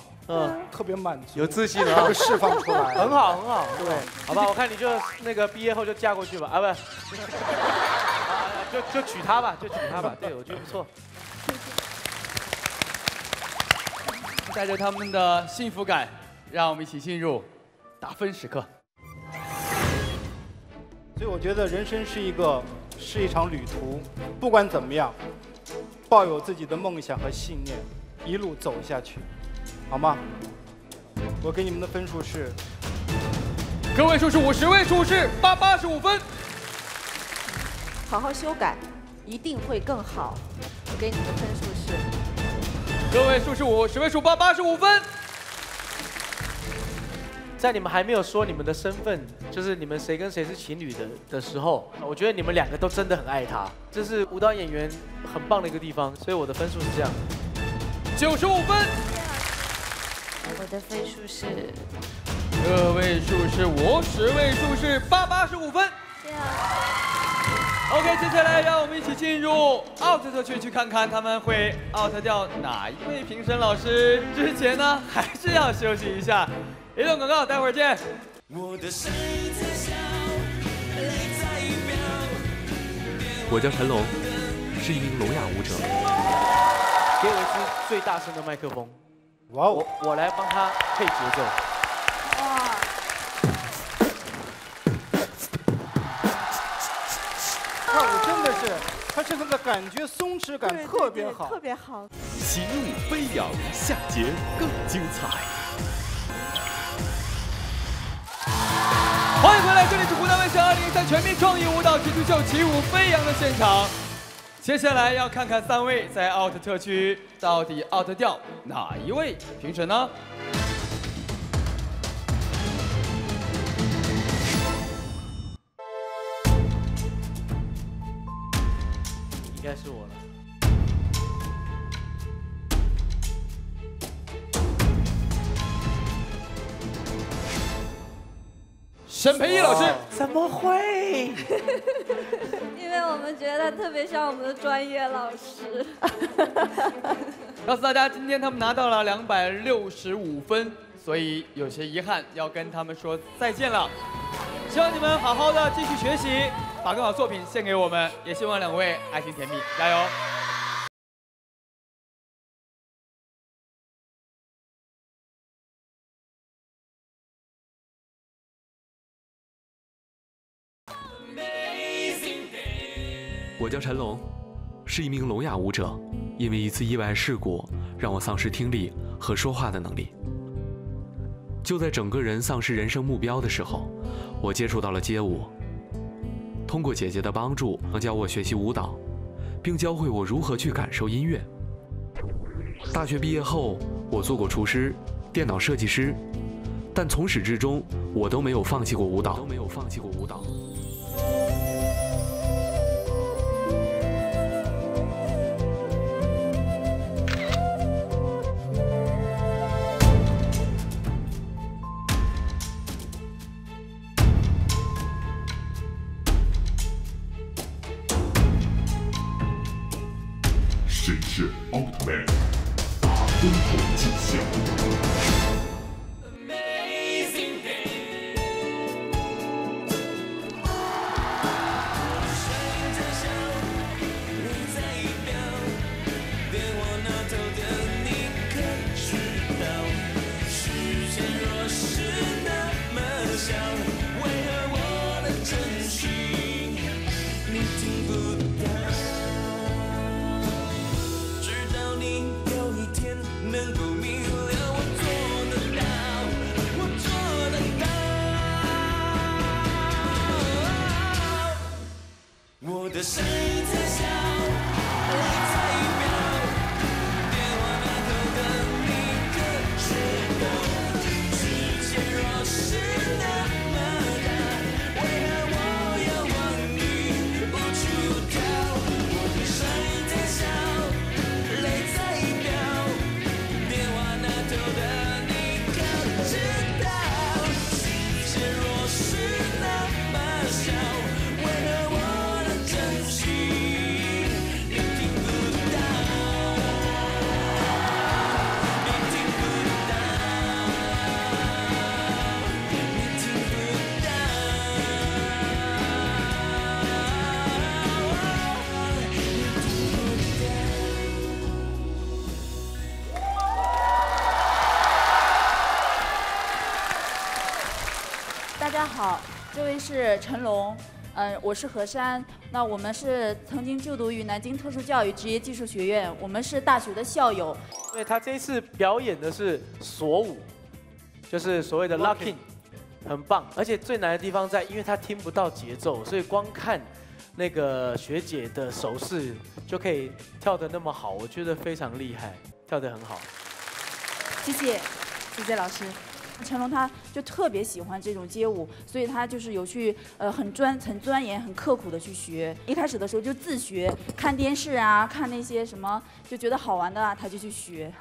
特别满足，有自信了，会释放出来，很好。对，好吧，我看你就那个毕业后就嫁过去吧，啊不，就娶她吧，对我觉得不错。 带着他们的幸福感，让我们一起进入打分时刻。所以我觉得人生是一场旅途，不管怎么样，抱有自己的梦想和信念，一路走下去，好吗？我给你们的分数是，个位数是50，位数是85分。好好修改，一定会更好。我给你的分数是。 个位数是5，十位数85分。在你们还没有说你们的身份，就是你们谁跟谁是情侣的时候，我觉得你们两个都真的很爱他，这是舞蹈演员很棒的一个地方。所以我的分数是这样，95分。我的分数是个位数是5，十位数是85分。OK， 接下来让我们一起进入out特区，去看看他们会 out 掉哪一位评审老师。之前呢，还是要休息一下。移动广告，待会儿见。我叫陈龙，是一名聋哑舞者。给我一支最大声的麦克风。哇哦！我来帮他配节奏。是，它是那个感觉松弛感特别好，特别好。喜怒悲扬，下节更精彩。 欢迎回来，这里是湖南卫视2023全民创意舞蹈之都秀起舞飞扬的现场。接下来要看看三位在 out 特区到底 out 掉哪一位评审呢？应该是我了。 沈培一老师怎么会？因为我们觉得特别像我们的专业老师。告诉大家，今天他们拿到了265分，所以有些遗憾，要跟他们说再见了。希望你们好好的继续学习，把更好作品献给我们，也希望两位爱情甜蜜，加油！ 我叫陈龙，是一名聋哑舞者。因为一次意外事故，让我丧失听力和说话的能力。就在整个人丧失人生目标的时候，我接触到了街舞。通过姐姐的帮助，能教我学习舞蹈，并教会我如何去感受音乐。大学毕业后，我做过厨师、电脑设计师，但从始至终，我都没有放弃过舞蹈。大家好，这位是陈龙，我是何山。那我们是曾经就读于南京特殊教育职业技术学院，我们是大学的校友。对他这一次表演的是锁舞，就是所谓的 locking， 很棒。而且最难的地方在，因为他听不到节奏，所以光看那个学姐的手势就可以跳得那么好，我觉得非常厉害，跳得很好。谢谢，谢谢老师。 陈龙他就特别喜欢这种街舞，所以他就是有去很钻研、很刻苦的去学。一开始的时候就自学，看电视啊，看那些什么就觉得好玩的啊，他就去学，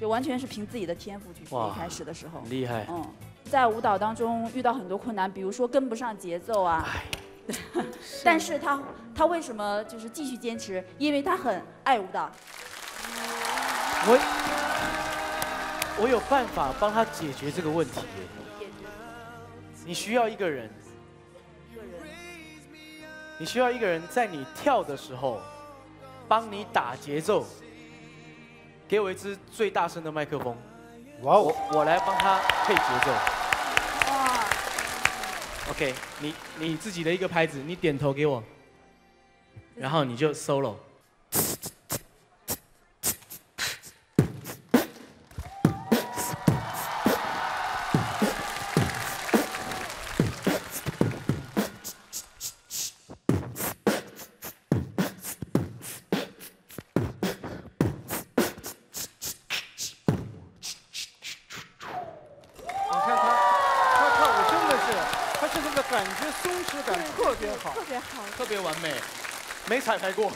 就完全是凭自己的天赋去学。一开始的时候，厉害。嗯，在舞蹈当中遇到很多困难，比如说跟不上节奏啊。但是他为什么就是继续坚持？因为他很爱舞蹈。我有办法帮他解决这个问题。你需要一个人，你需要一个人在你跳的时候，帮你打节奏。给我一支最大声的麦克风，哇哦，我来帮他配节奏。哇 ，OK， 你自己的一个拍子，你点头给我。然后你就 solo。 彩排过，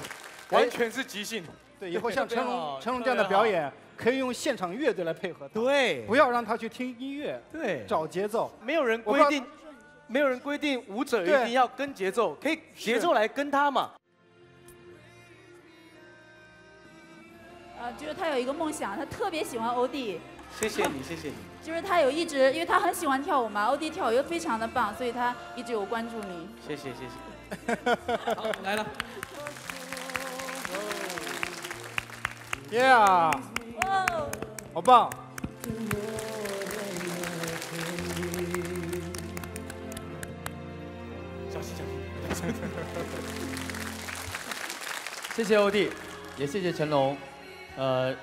完全是即兴。对，以后像成龙这样的表演，可以用现场乐队来配合他。对，不要让他去听音乐，对，找节奏。没有人规定舞者一定要跟节奏，可以节奏来跟他嘛。就是他有一个梦想，他特别喜欢欧弟。谢谢你，谢谢你。就是他有一直，因为他很喜欢跳舞嘛，欧弟跳舞又非常的棒，所以他一直有关注你。谢谢，谢谢。好，来了。 Yeah， 好棒！小心小心！谢谢欧弟，也谢谢成龙，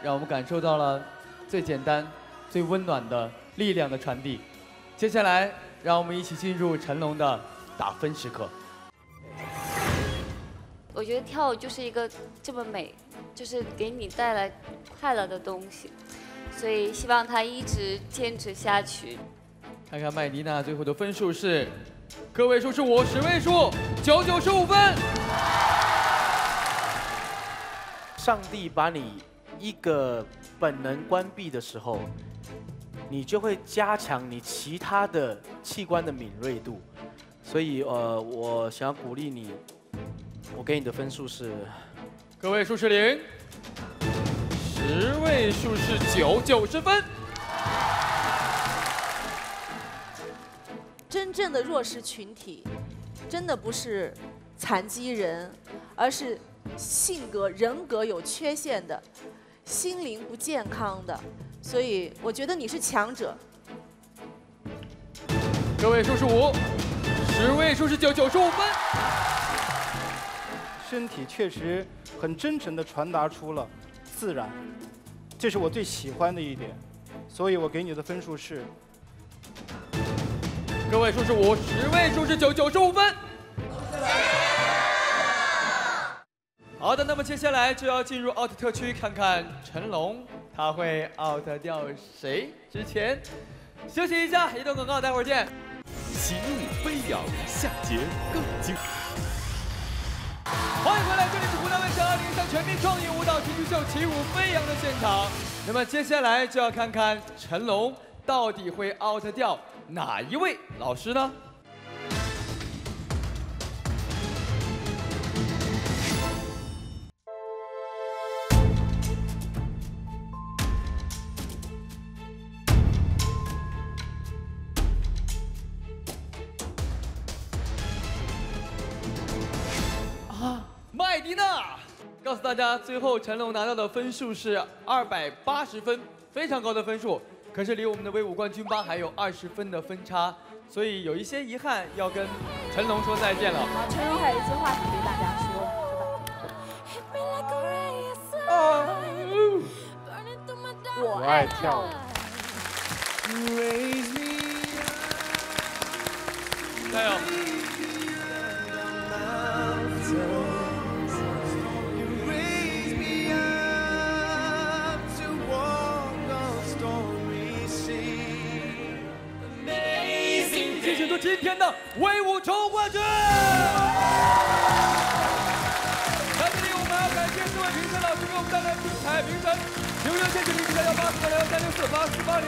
让我们感受到了最简单、最温暖的力量的传递。接下来，让我们一起进入成龙的打分时刻。我觉得跳舞就是一个这么美。 就是给你带来快乐的东西，所以希望他一直坚持下去。看看麦迪娜最后的分数是，个位数是5，十位数995分。上帝把你一个本能关闭的时候，你就会加强你其他的器官的敏锐度，所以我想要鼓励你，我给你的分数是。 个位数是0，十位数是9，90分。真正的弱势群体，真的不是残疾人，而是性格、人格有缺陷的，心灵不健康的。所以我觉得你是强者。个位数是5，十位数是9，95分。身体确实。 很真诚地传达出了自然，这是我最喜欢的一点，所以我给你的分数是，个位数是5，十位数是9，95分。好的，那么接下来就要进入 out 特区，看看成龙他会 out 掉谁。之前休息一下，移动广告，待会儿见。起舞飞扬，下节更精彩。 欢迎回来，这里是湖南卫视2023全民创业舞蹈春秋秀起舞飞扬的现场。那么接下来就要看看成龙到底会 out 掉哪一位老师呢？告诉大家，最后成龙拿到的分数是280分，非常高的分数。可是离我们的威武冠军吧还有20分的分差，所以有一些遗憾要跟成龙说再见了。啊，成龙还有一些话想对大家说，我爱跳舞，加油！ 请出今天的威武冲冠军！在这里，我们要感谢各位评审老师给我们带来精彩评审。留言谢谢您，大家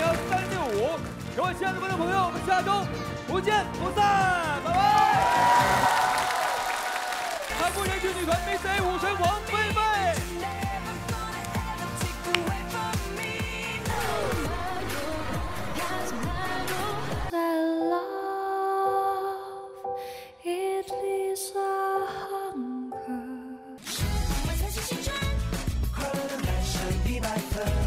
842036488080365。各位亲爱的观众朋友，我们下周不见不散，拜拜！韩国人气女团 Miss A 舞神王菲菲。 Be my friend.